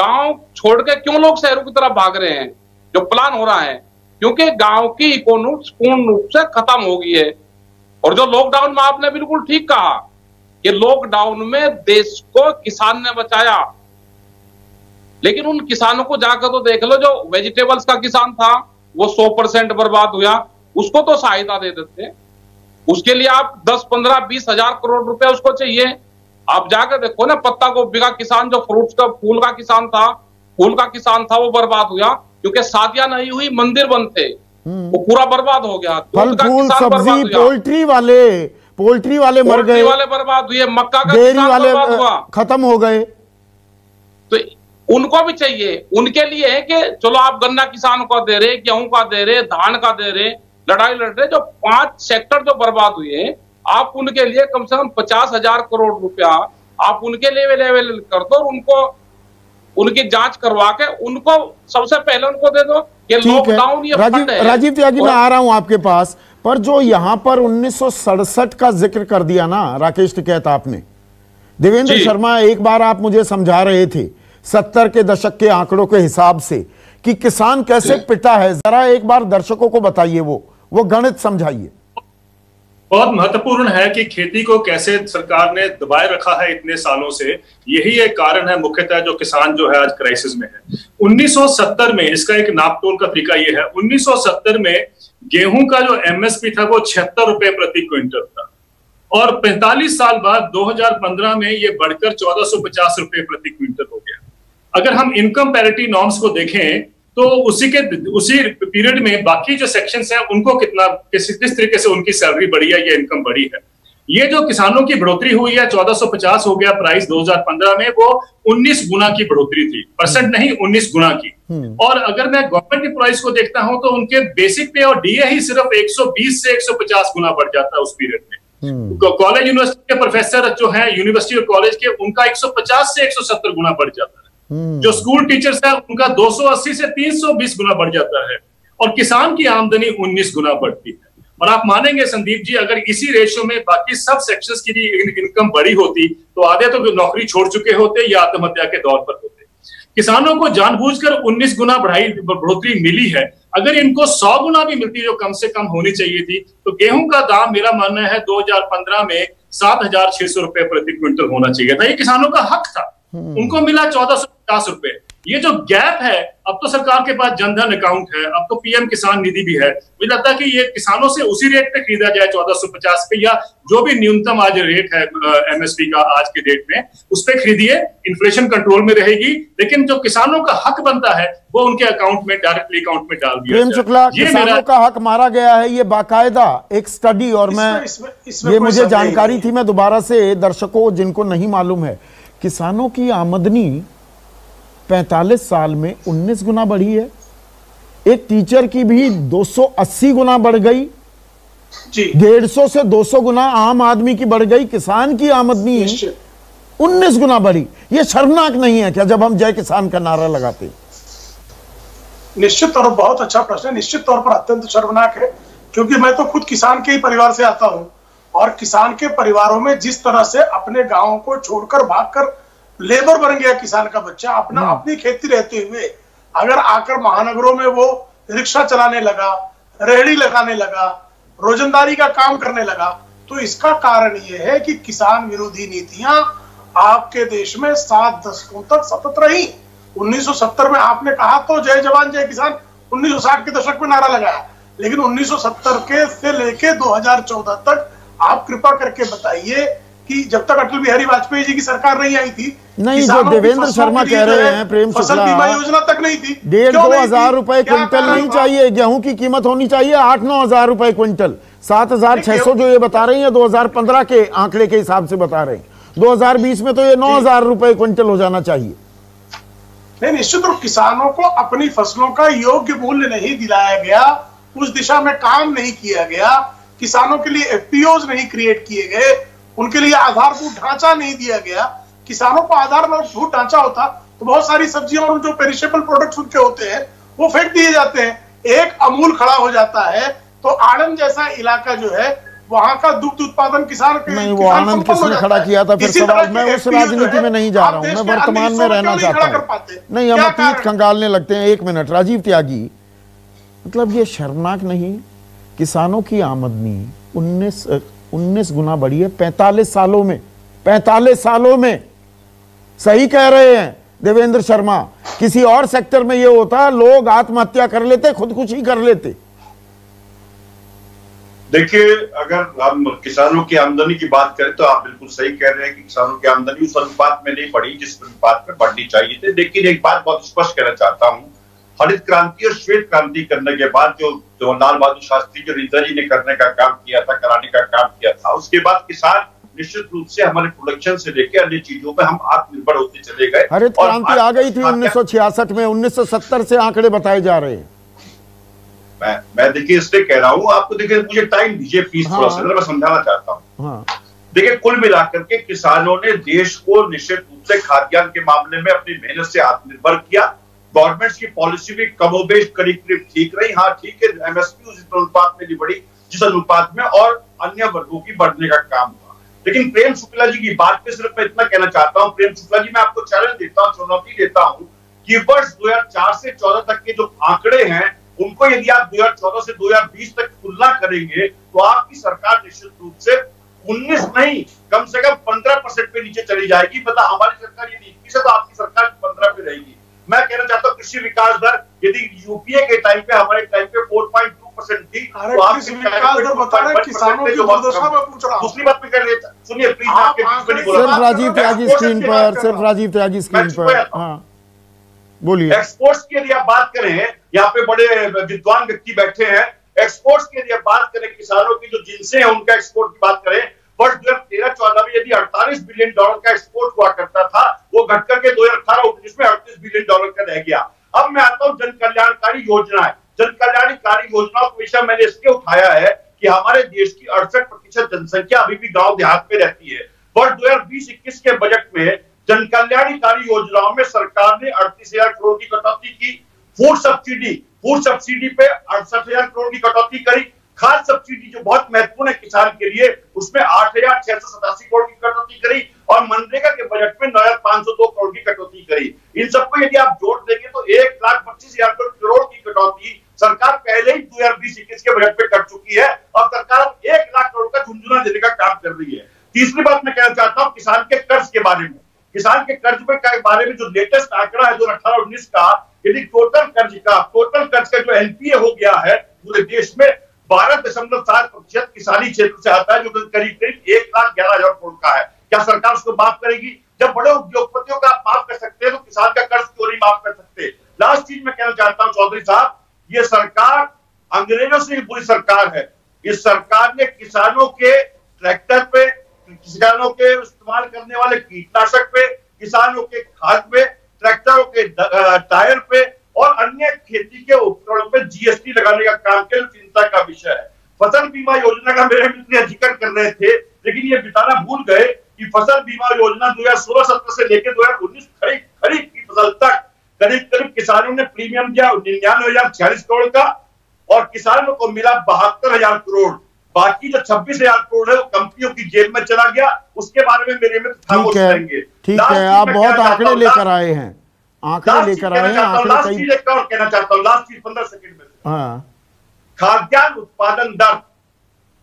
गांव छोड़ के क्यों लोग शहरों की तरफ भाग रहे हैं जो प्लान हो रहा है? क्योंकि गांव की इकोनॉमी पूर्ण रूप से खत्म हो गई है। और जो लॉकडाउन में आपने बिल्कुल ठीक कहा कि लॉकडाउन में देश को किसान ने बचाया, लेकिन उन किसानों को जाकर तो देख लो, जो वेजिटेबल्स का किसान था वो 100% बर्बाद हुआ, उसको तो सहायता दे देते, उसके लिए आप 10, 15, 20 हजार करोड़ रुपए उसको चाहिए। आप जाकर देखो ना, पत्ता गोभी का किसान जो फ्रूट्स का फूल का किसान था वो बर्बाद हुआ क्योंकि शादियां नहीं हुई, मंदिर बंद थे, वो पूरा बर्बाद हो गया। फल फूल सब्जी पोल्ट्री वाले मर गए, वाले बर्बाद हुए, मक्का का डेयरी वाले खत्म हो गए। तो उनको भी चाहिए, उनके लिए है कि चलो आप गन्ना किसान को दे रहे, गेहूं का दे रहे, धान का दे रहे, लड़ाई लड़ रहे, जो 5 सेक्टर जो बर्बाद हुए आप उनके लिए कम से कम 50,000 करोड़ रुपया आप उनके लिए अवेलेबल कर दो और उनको उनकी जांच करवा के उनको सबसे पहले उनको दे दो। ये लॉकडाउन ये फंड है। राजीव त्यागी, मैं आ रहा हूं आपके पास, पर जो यहाँ पर 1967 का जिक्र कर दिया ना राकेश टिकैत आपने, देवेंद्र शर्मा एक बार आप मुझे समझा रहे थे 70 के दशक के आंकड़ों के हिसाब से कि किसान कैसे पिटा है, जरा एक बार दर्शकों को बताइए, वो गणित समझाइए। बहुत महत्वपूर्ण है कि खेती को कैसे सरकार ने दबाए रखा है इतने सालों से, यही एक कारण है मुख्यतः जो किसान जो है आज क्राइसिस में है। 1970 में इसका एक नापतोल का तरीका ये है, 1970 में गेहूं का जो एमएसपी था वो 76 रुपए प्रति क्विंटल था और 45 साल बाद 2015 में ये बढ़कर 1450 रुपए प्रति क्विंटल हो गया। अगर हम इनकम पैरिटी नॉर्म्स को देखें तो उसी पीरियड में बाकी जो सेक्शंस हैं उनको किस तरीके से उनकी सैलरी बढ़ी है या इनकम बढ़ी है। ये जो किसानों की बढ़ोतरी हुई है, 1450 हो गया प्राइस 2015 में, वो 19 गुना की बढ़ोतरी थी, परसेंट नहीं 19 गुना की। और अगर मैं गवर्नमेंट एम्प्लॉइज को देखता हूं तो उनके बेसिक पे और डीए ही सिर्फ 120 से 150 गुना बढ़ जाता है उस पीरियड में। कॉलेज यूनिवर्सिटी के प्रोफेसर जो है, यूनिवर्सिटी और कॉलेज के, उनका 150 से 170 गुना बढ़ जाता है। जो स्कूल टीचर्स है उनका 280 से 320 गुना बढ़ जाता है और किसान की आमदनी 19 गुना बढ़ती है। और आप मानेंगे संदीप जी, अगर इसी रेशियो में बाकी सब सेक्शंस की भी इनकम बढ़ी होती तो आधे तो नौकरी छोड़ चुके होते या आत्महत्या के दौर पर होते। किसानों को जानबूझकर 19 गुना बढ़ोतरी मिली है। अगर इनको 100 गुना भी मिलती जो कम से कम होनी चाहिए थी, तो गेहूं का दाम मेरा मानना है 2015 में 7,600 रुपए प्रति क्विंटल होना चाहिए था। ये किसानों का हक था, उनको मिला 1450 रुपए। ये जो गैप है, अब तो सरकार के पास जनधन अकाउंट है, अब तो पीएम किसान निधि भी है, मुझे लगता है कि ये किसानों से उसी रेट पे खरीदा जाए 1450 पे, या जो भी न्यूनतम आज रेट है एमएसपी का आज के डेट में उस पे खरीदिए, इन्फ्लेशन कंट्रोल में रहेगी, लेकिन जो किसानों का हक बनता है वो उनके अकाउंट में, डायरेक्टली अकाउंट में डाल दिया। प्रेम शुक्ला, किसानों का हक मारा गया है, ये बाकायदा एक स्टडी, और ये मुझे जानकारी थी, मैं दोबारा से दर्शकों जिनको नहीं मालूम है, किसानों की आमदनी 45 साल में 19 गुना बढ़ी है, एक टीचर की भी 280 गुना बढ़ गई, 150 से 200 गुना आम आदमी की बढ़ गई, किसान की आमदनी 19 गुना बढ़ी। ये शर्मनाक नहीं है क्या जब हम जय किसान का नारा लगाते? निश्चित तौर पर बहुत अच्छा प्रश्न है, निश्चित तौर पर अत्यंत शर्मनाक है, क्योंकि मैं तो खुद किसान के ही परिवार से आता हूँ और किसान के परिवारों में जिस तरह से अपने गांवों को छोड़कर भागकर लेबर बन गया किसान का बच्चा, अपनी खेती रहते हुए अगर आकर महानगरों में वो रिक्शा चलाने लगा, रेहड़ी लगाने लगा, रोजंदारी का काम करने लगा, तो इसका कारण ये है कि किसान विरोधी नीतियां आपके देश में 7 दशकों तक सतत रही। 1970 में आपने कहा तो जय जवान जय किसान 1960 के दशक में नारा लगाया, लेकिन 1970 के से लेके 2014 तक आप कृपा करके बताइए कि जब तक अटल बिहारी वाजपेयी जी की सरकार नहीं आई थी, नहीं जो देवेंद्र शर्मा कह रहे हैं, प्रेम शुक्ला बीमा योजना तक नहीं थी, 1,500-2,000 रुपए क्विंटल नहीं चाहिए, गेहूं की कीमत होनी चाहिए 8-9 हजार रुपए क्विंटल, 7,600 जो ये बता रही है 2015 के आंकड़े के हिसाब से बता रहे हैं, 2020 में तो ये 9,000 रुपए क्विंटल हो जाना चाहिए। नहीं, निश्चित रूप किसानों को अपनी फसलों का योग्य मूल्य नहीं दिलाया गया, उस दिशा में काम नहीं किया गया, किसानों के लिए एफपीओ नहीं क्रिएट किए गए, उनके लिए आधारभूत ढांचा नहीं दिया गया। किसानों को आधारभूत ढांचा होता तो बहुत सारी सब्जियां और जो पेरिशेबल प्रोडक्ट्स उनके होते हैं वो फेंक दिए जाते हैं। एक अमूल खड़ा हो जाता है तो आनंद जैसा इलाका जो है वहां का दुग्ध उत्पादन किसान वो आनंद किसने खड़ा किया था? फिर सवाल, मैं उस राजनीति में नहीं जा रहा हूँ, मैं वर्तमान में रहना चाहता हूँ। नहीं, हम अतीत खंगालने लगते हैं। एक मिनट, राजीव त्यागी, मतलब ये शर्मनाक नहीं? किसानों की आमदनी 19 गुना बढ़ी है 45 सालों में, 45 सालों में। सही कह रहे हैं देवेंद्र शर्मा, किसी और सेक्टर में ये होता लोग आत्महत्या कर लेते, खुदकुशी कर लेते। देखिए, अगर हम किसानों की आमदनी की बात करें तो आप बिल्कुल सही कह रहे हैं कि किसानों की आमदनी उस अनुपात में नहीं बढ़ी जिस अनुपात में बढ़नी चाहिए थी। लेकिन एक बात बहुत स्पष्ट कहना चाहता हूं, हरित क्रांति और श्वेत क्रांति करने के बाद जो लाल बहादुर शास्त्री, जो इंदिरा जी ने करने का काम किया था, कराने का काम किया था, उसके बाद किसान निश्चित रूप से हमारे प्रोडक्शन से लेकर अन्य चीजों पे हम आत्मनिर्भर होते चले गए। हरित क्रांति आ गई थी 1966 में, 1970 से आंकड़े बताए जा रहे हैं। मैं देखिए इसलिए कह रहा हूँ आपको, देखिए मुझे टाइम दीजिए प्लीज, थोड़ा सा मैं समझाना चाहता हूँ। देखिए, कुल मिलाकर के किसानों ने देश को निश्चित रूप से खाद्यान्न के मामले में अपनी मेहनत से आत्मनिर्भर किया। गवर्नमेंट्स की पॉलिसी भी कमोबेश करीब करीब ठीक रही। हाँ ठीक है, एमएसपी उस अनुपात में नहीं बढ़ी जिस अनुपात में और अन्य वर्गों की बढ़ने का काम हुआ। लेकिन प्रेम शुक्ला जी की बात पे सिर्फ मैं इतना कहना चाहता हूँ, प्रेम शुक्ला जी मैं आपको चैलेंज देता हूँ, चुनौती देता हूँ कि वर्ष 2004 से 14 तक के जो आंकड़े हैं उनको यदि आप 2014 से 2020 तक तुलना करेंगे तो आपकी सरकार निश्चित रूप से 19 नहीं कम से कम 15% पे नीचे चली जाएगी। पता हमारी सरकार यदि 21 है तो आपकी सरकार 15 पे रहेगी। मैं कहना चाहता हूँ कृषि विकास दर यदि यूपीए के टाइम पे हमारे टाइम पे 4.2% थी तो आपकी किसानों की दुर्दशा में पूछ रहा हूं। दूसरी बात कर लेता, सुनिए प्लीज, आपके बोलिए एक्सपोर्ट्स की यदि आप बात करें, यहाँ पे बड़े विद्वान व्यक्ति बैठे हैं। एक्सपोर्ट्स की यदि आप बात करें, किसानों की जो जिनसे है उनका एक्सपोर्ट की बात करें, वर्ष 2013-14 में यदि 48 बिलियन डॉलर का एक्सपोर्ट हुआ करता था वो घटकर के 2018-19 में 38 बिलियन डॉलर का रह गया। अब मैं आता हूँ जनकल्याणकारी योजनाएं, जनकल्याणकारी योजनाओं का विषय मैंने इसलिए उठाया है कि हमारे देश की 68% जनसंख्या अभी भी गाँव देहात में रहती है। वर्ष 2020-21 के बजट में जन कल्याणकारी योजनाओं में सरकार ने 38,000 करोड़ की कटौती की। फूड सब्सिडी पे 68,000 करोड़ की कटौती करी। खाद सब्सिडी जो बहुत महत्वपूर्ण है किसान के लिए उसमें 8,687 करोड़ की कटौती करी और मनरेगा के बजट में 9,502 करोड़ की कटौती करी। इन सबको यदि आप जोड़ देंगे तो 1,25,000 करोड़ की कटौती सरकार पहले ही 2020-21 के बजट पे कर चुकी है और सरकार 1,00,000 करोड़ का झुंझुना देने का काम कर रही है। तीसरी बात मैं कहना चाहता हूँ किसान के कर्ज के बारे में। किसान के कर्ज के बारे में जो लेटेस्ट आंकड़ा है 2018-19 का, यदि टोटल कर्ज का जो एनपीए हो गया है पूरे देश में 12.7% किसानी क्षेत्र से आता है, जो करीब करीब 1,11,000 करोड़ का है। क्या सरकार उसको माफ करेगी? जब बड़े उद्योगपतियों का आप माफ कर सकते हैं तो किसान का कर्ज क्यों नहीं माफ कर सकते? लास्ट चीज मैं कहना चाहता हूँ चौधरी साहब, ये सरकार अंग्रेजों से भी बुरी सरकार है। इस सरकार ने किसानों के ट्रैक्टर पे, किसानों के इस्तेमाल करने वाले कीटनाशक पे, किसानों के खाद पे, ट्रैक्टरों के टायर पे और अन्य खेती के उपकरणों पे जीएसटी लगाने का काम किया, चिंता का विषय है। फसल बीमा योजना का मेरे मित्र जिक्र कर रहे थे लेकिन ये बताना भूल गए कि फसल बीमा योजना 2016-17 से लेकर 2019 खरीफ की फसल तक करीब करीब किसानों ने प्रीमियम दिया 99,046 करोड़ का और किसानों को मिला 72,000 करोड़। बाकी जो 26,000 करोड़ है वो कंपनियों की जेब में चला गया। उसके बारे में मेरे में ठीक है आप बहुत आंकड़े लेकर आए हैं, कहना चाहता हूँ लास्ट चीज 15 सेकंड में। हाँ, खाद्यान्न उत्पादन दर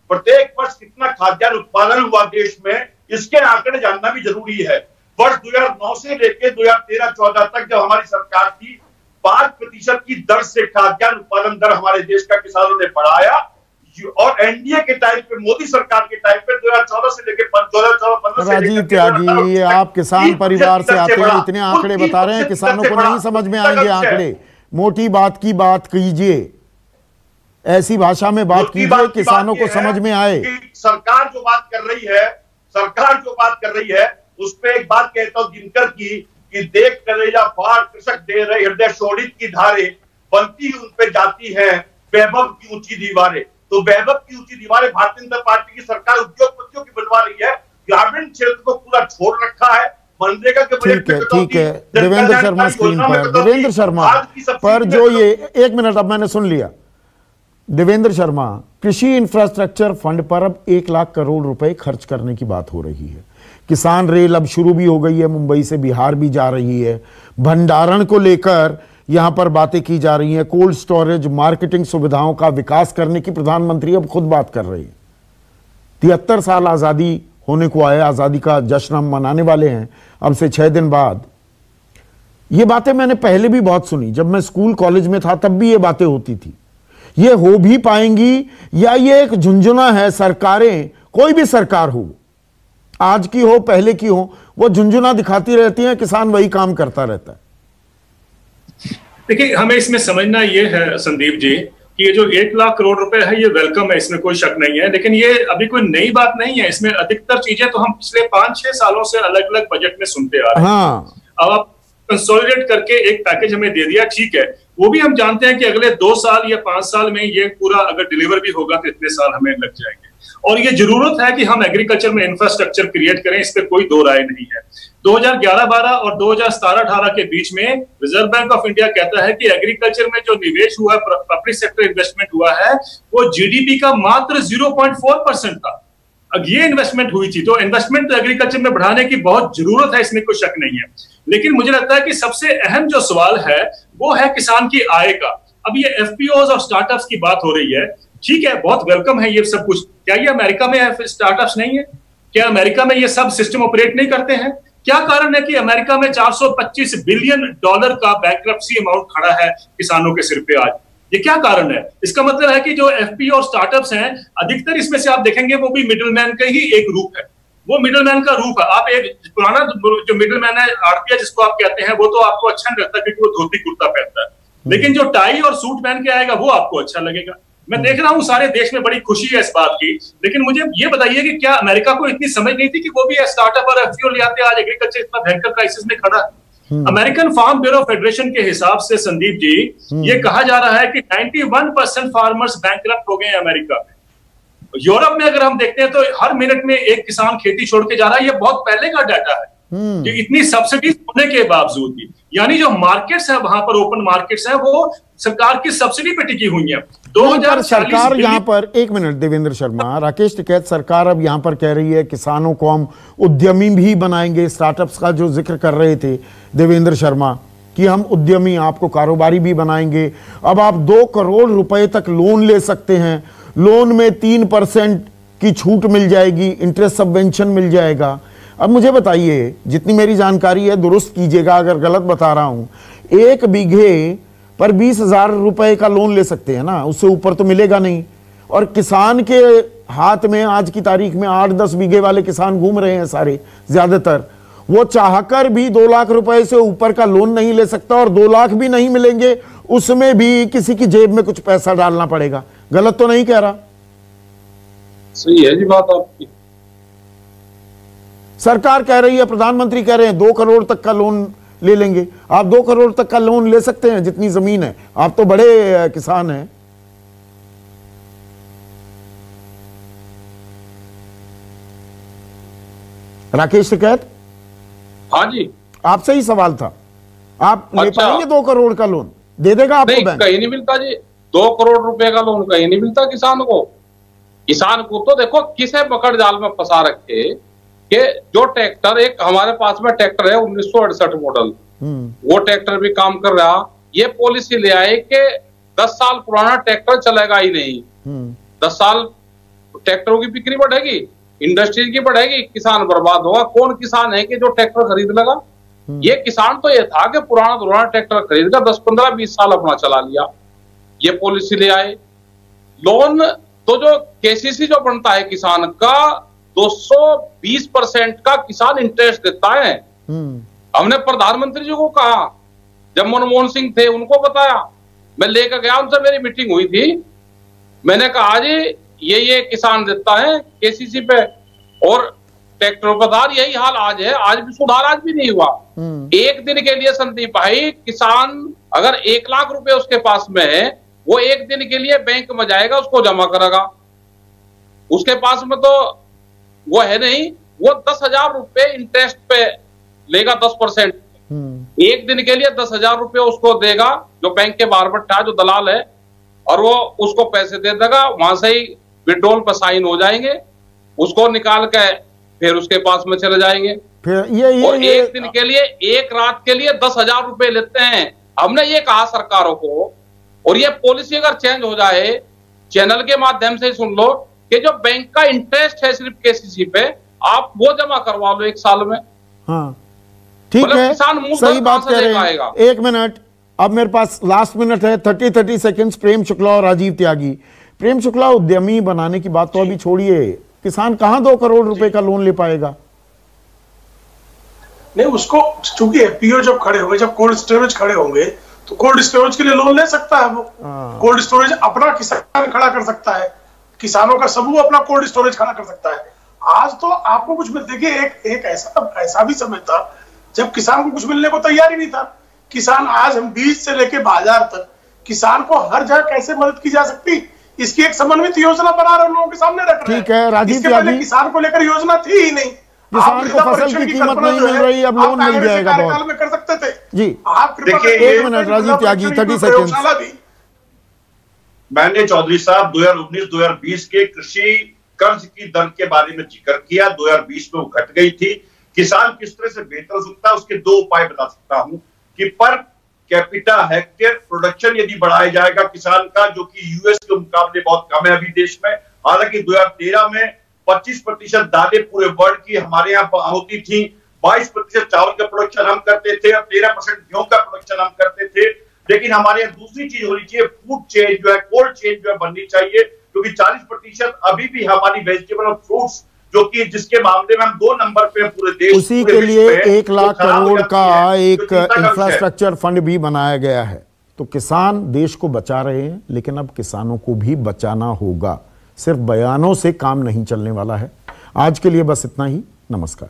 प्रत्येक वर्ष कितना खाद्यान्न उत्पादन हुआ देश में, इसके आंकड़े जानना भी जरूरी है। वर्ष 2009 से लेकर 2013-14 तक जब हमारी सरकार थी 5% की दर से खाद्यान्न उत्पादन दर हमारे देश का किसानों ने बढ़ाया। और एनडीए के टाइम पे, मोदी सरकार के टाइम पे 2014 से लेकर 2014-15 से राजीव त्यागी, आप किसान परिवार से आते हैं, इतने आंकड़े बता रहे हैं, किसानों को नहीं समझ में आएंगे आंकड़े। मोटी बात की बात कीजिए, ऐसी भाषा में बात कीजिए किसानों को समझ में आए। सरकार जो बात कर रही है, सरकार जो बात कर रही है उस पर एक बात कहता हूँ दिनकर की, कि देख करेजा बाढ़ कृषक दे रहे हृदय शोणित की धारे, बनती उन पे जाती है वैभव की ऊंची दीवारें। तो वैभव की ऊंची दीवारें भारतीय जनता पार्टी की सरकार उद्योगपतियों की बनवा रही है, ग्रामीण क्षेत्र को पूरा छोड़ रखा है। मनरेगा के बजट में ठीक है देवेंद्र शर्मा स्क्रीन पर, देवेंद्र शर्मा पर जो ये एक मिनट, अब मैंने सुन लिया। देवेंद्र शर्मा, कृषि इंफ्रास्ट्रक्चर फंड पर अब 1 लाख करोड़ रुपए खर्च करने की बात हो रही है। किसान रेल अब शुरू भी हो गई है, मुंबई से बिहार भी जा रही है। भंडारण को लेकर यहाँ पर बातें की जा रही हैं, कोल्ड स्टोरेज, मार्केटिंग सुविधाओं का विकास करने की प्रधानमंत्री अब खुद बात कर रहे हैं। 73 साल आज़ादी होने को आए, आज़ादी का जश्न हम मनाने वाले हैं अब से 6 दिन बाद। ये बातें मैंने पहले भी बहुत सुनी, जब मैं स्कूल कॉलेज में था तब भी ये बातें होती थी। ये हो भी पाएंगी या ये एक झुंझुना है, सरकारें कोई भी सरकार हो, आज की हो पहले की हो, वो झुंझुना दिखाती रहती है, किसान वही काम करता रहता है। देखिए, हमें इसमें समझना ये है संदीप जी कि ये जो 1 लाख करोड़ रुपए है ये वेलकम है, इसमें कोई शक नहीं है, लेकिन ये अभी कोई नई बात नहीं है। इसमें अधिकतर चीजें तो हम पिछले 5-6 सालों से अलग अलग बजट में सुनते आ रहे हैं। अब आप कंसोलिडेट करके एक पैकेज हमें दे दिया, ठीक है, वो भी हम जानते हैं कि अगले 2 साल या 5 साल में ये पूरा अगर डिलीवर भी होगा तो इतने साल हमें लग जाएंगे। और ये जरूरत है कि हम एग्रीकल्चर में इंफ्रास्ट्रक्चर क्रिएट करें, इस पर कोई दो राय नहीं है। 2011-12 और 2017-18 के बीच में रिजर्व बैंक ऑफ इंडिया कहता है कि एग्रीकल्चर में जो निवेश हुआ है, पब्लिक सेक्टर इन्वेस्टमेंट हुआ है, वो जीडीपी का मात्र 0.4% था। अब ये इन्वेस्टमेंट हुई थी, तो इन्वेस्टमेंट तो एग्रीकल्चर में बढ़ाने की बहुत जरूरत है, इसमें कोई शक नहीं है। लेकिन मुझे लगता है कि सबसे अहम जो सवाल है वो है किसान की आय का। अब ये एफपीओ और स्टार्टअप्स की बात हो रही है, ठीक है, बहुत वेलकम है ये सब कुछ। क्या ये अमेरिका में स्टार्टअप्स नहीं है? क्या अमेरिका में ये सब सिस्टम ऑपरेट नहीं करते हैं? क्या कारण है कि अमेरिका में $425 बिलियन का बैंक्रप्सी अमाउंट खड़ा है किसानों के सिर पे आज? ये क्या कारण है? इसका मतलब है कि जो एफपीओ और स्टार्टअप्स हैं, अधिकतर इसमें से आप देखेंगे वो भी मिडिलमैन का ही एक रूप है, वो मिडिलमैन का रूप है। आप एक पुराना जो मिडिलमैन है, आड़तिया जिसको आप कहते हैं, वो तो आपको अच्छा नहीं लगता क्योंकि वो धोती कुर्ता पहनता है, लेकिन जो टाई और सूट पहन के आएगा वो आपको अच्छा लगेगा। मैं देख रहा हूँ सारे देश में बड़ी खुशी है इस बात की, लेकिन मुझे ये बताइए कि क्या अमेरिका को इतनी समझ नहीं थी कि वो भी स्टार्टअप और एफपीओ ले आते? आज एग्रीकल्चर इतना भयंकर क्राइसिस में खड़ा है। अमेरिकन फार्म ब्यूरो फेडरेशन के हिसाब से संदीप जी ये कहा जा रहा है कि 91% फार्मर्स बैंकरप्ट हो गए हैं अमेरिका में। यूरोप में अगर हम देखते हैं तो हर मिनट में एक किसान खेती छोड़ के जा रहा है। ये बहुत पहले का डाटा है कि इतनी सब्सिडीज होने के बावजूद भी, यानी जो मार्केट्स है वहां पर, ओपन मार्केट्स है, वो सरकार की सब्सिडी पे टिकी हुई है। 2040 सरकार यहाँ पर, एक मिनट देवेंद्र शर्मा, राकेश टिकैत, सरकार अब यहाँ पर कह रही है किसानों को हम उद्यमी भी बनाएंगे। स्टार्टअप्स का जो जिक्र कर रहे थे देवेंद्र शर्मा कि हम उद्यमी, आपको कारोबारी भी बनाएंगे। अब आप 2 करोड़ रुपए तक लोन ले सकते हैं, लोन में 3% की छूट मिल जाएगी, इंटरेस्ट सबवेंशन मिल जाएगा। अब मुझे बताइए, जितनी मेरी जानकारी है, दुरुस्त कीजिएगा अगर गलत बता रहा हूं, 1 बीघे पर 20,000 रुपए का लोन ले सकते हैं ना, उससे ऊपर तो मिलेगा नहीं। और किसान के हाथ में आज की तारीख में 8-10 बीघे वाले किसान घूम रहे हैं सारे, ज्यादातर वो चाहकर भी 2 लाख रुपए से ऊपर का लोन नहीं ले सकता, और 2 लाख भी नहीं मिलेंगे, उसमें भी किसी की जेब में कुछ पैसा डालना पड़ेगा। गलत तो नहीं कह रहा? सही है जी बात आपकी। सरकार कह रही है, प्रधानमंत्री कह रहे हैं 2 करोड़ तक का लोन ले लेंगे। आप 2 करोड़ तक का लोन ले सकते हैं जितनी जमीन है? आप तो बड़े किसान हैं। राकेश टिकैत, हाँ जी, आपसे ही सवाल था, आप अच्छा ले पाएंगे 2 करोड़ का लोन? दे देगा आपको बैंक? कहीं नहीं मिलता जी, 2 करोड़ रुपए का लोन कहीं नहीं मिलता किसान को। किसान को तो देखो किसे पकड़ जाल में फंसा रखे कि जो ट्रैक्टर, एक हमारे पास में ट्रैक्टर है 1968 मॉडल, वो ट्रैक्टर भी काम कर रहा। ये पॉलिसी ले आए कि 10 साल पुराना ट्रैक्टर चलेगा ही नहीं। 10 साल ट्रैक्टरों की बिक्री बढ़ेगी, इंडस्ट्री की बढ़ेगी, किसान बर्बाद होगा। कौन किसान है कि जो ट्रैक्टर खरीद लगा? ये किसान तो ये था कि पुराना दुराना ट्रैक्टर खरीद कर 10-15-20 साल अपना चला लिया। ये पॉलिसी ले आए। लोन तो जो केसीसी जो बनता है किसान का 220% का किसान इंटरेस्ट देता है। हमने प्रधानमंत्री जी को कहा, जब मनमोहन सिंह थे उनको बताया, मैं लेकर गया, उनसे मेरी मीटिंग हुई थी, मैंने कहा जी ये किसान देता है केसीसी पे और ट्रैक्टर पर, यही हाल आज है, आज भी सुधार आज भी नहीं हुआ। एक दिन के लिए संदीप भाई किसान अगर 1 लाख रुपए उसके पास में है, वो एक दिन के लिए बैंक में जाएगा, उसको जमा करेगा, उसके पास में तो वो है नहीं, वो 10,000 रुपए इंटरेस्ट पे लेगा 10%। एक दिन के लिए 10,000 रुपए उसको देगा जो बैंक के बाहर बैठा है, जो दलाल है, और वो उसको पैसे दे देगा, वहां से ही विड्रॉल पर साइन हो जाएंगे, उसको निकाल के फिर उसके पास में चले जाएंगे। फिर ये एक दिन के लिए, एक रात के लिए 10,000 रुपए लेते हैं। हमने ये कहा सरकारों को, और ये पॉलिसी अगर चेंज हो जाए, चैनल के माध्यम से सुन लो, कि जो बैंक का इंटरेस्ट है सिर्फ केसीसी पे, आप वो जमा करवा लो 1 साल में। हाँ ठीक है, किसान सही बात कह रहे हैं। 1 मिनट, अब मेरे पास लास्ट मिनट है, 30 सेकेंड्स। प्रेम शुक्ला और राजीव त्यागी, प्रेम शुक्ला उद्यमी बनाने की बात तो अभी छोड़िए, किसान कहाँ 2 करोड़ रुपए का लोन ले पाएगा? नहीं, उसको चूंकि एफपीओ जब खड़े होंगे, जब कोल्ड स्टोरेज खड़े होंगे, तो कोल्ड स्टोरेज के लिए लोन ले सकता है वो। कोल्ड स्टोरेज अपना किसान खड़ा कर सकता है, किसानों का समूह अपना कोल्ड स्टोरेज खड़ा कर सकता है। आज तो आपको कुछ मिल, देखिए एक ऐसा भी समय था जब किसान को कुछ मिलने को तैयार ही नहीं था। किसान आज, हम बीज से लेके बाजार तक, किसान को हर जगह कैसे मदद की जा सकती, इसकी एक समन्वित योजना बना रहे, लोगों के सामने रख रहे हैं। ठीक है राजीव त्यागी, किसान को लेकर योजना थी ही नहीं, किसान को फसल की कीमत नहीं मिल रही, अब लोन मिल जाएगा बहुत में कर सकते थे जी। आप देखिए 1 मिनट राजीव त्यागी, 30 सेकेंड। मैंने चौधरी साहब 2019-2020 के कृषि कर्ज की दर के बारे में जिक्र किया, 2020 में वो घट गई थी। किसान किस तरह से बेहतर हो सकता है, उसके 2 उपाय बता सकता हूं कि पर कैपिटा हेक्टेयर प्रोडक्शन यदि बढ़ाया जाएगा किसान का, जो कि यूएस के मुकाबले बहुत कम है अभी देश में। हालांकि 2013 में 25% दालें पूरे वर्ल्ड की हमारे यहाँ होती थी, 22% चावल का प्रोडक्शन हम करते थे और 13% गेहूं का प्रोडक्शन हम करते थे। लेकिन हमारे यहाँ दूसरी चीज होनी चाहिए, फूड चेन जो है, कोल्ड चेन जो है बननी चाहिए, क्योंकि 40% अभी भी हमारी वेजिटेबल और फ्रूट्स, जो कि जिसके मामले में हम 2 नंबर पे पूरे देश, उसी के लिए 1 लाख करोड़ का एक इंफ्रास्ट्रक्चर फंड भी बनाया गया है। तो किसान देश को बचा रहे हैं, लेकिन अब किसानों को भी बचाना होगा, सिर्फ बयानों से काम नहीं चलने वाला है। आज के लिए बस इतना ही, नमस्कार।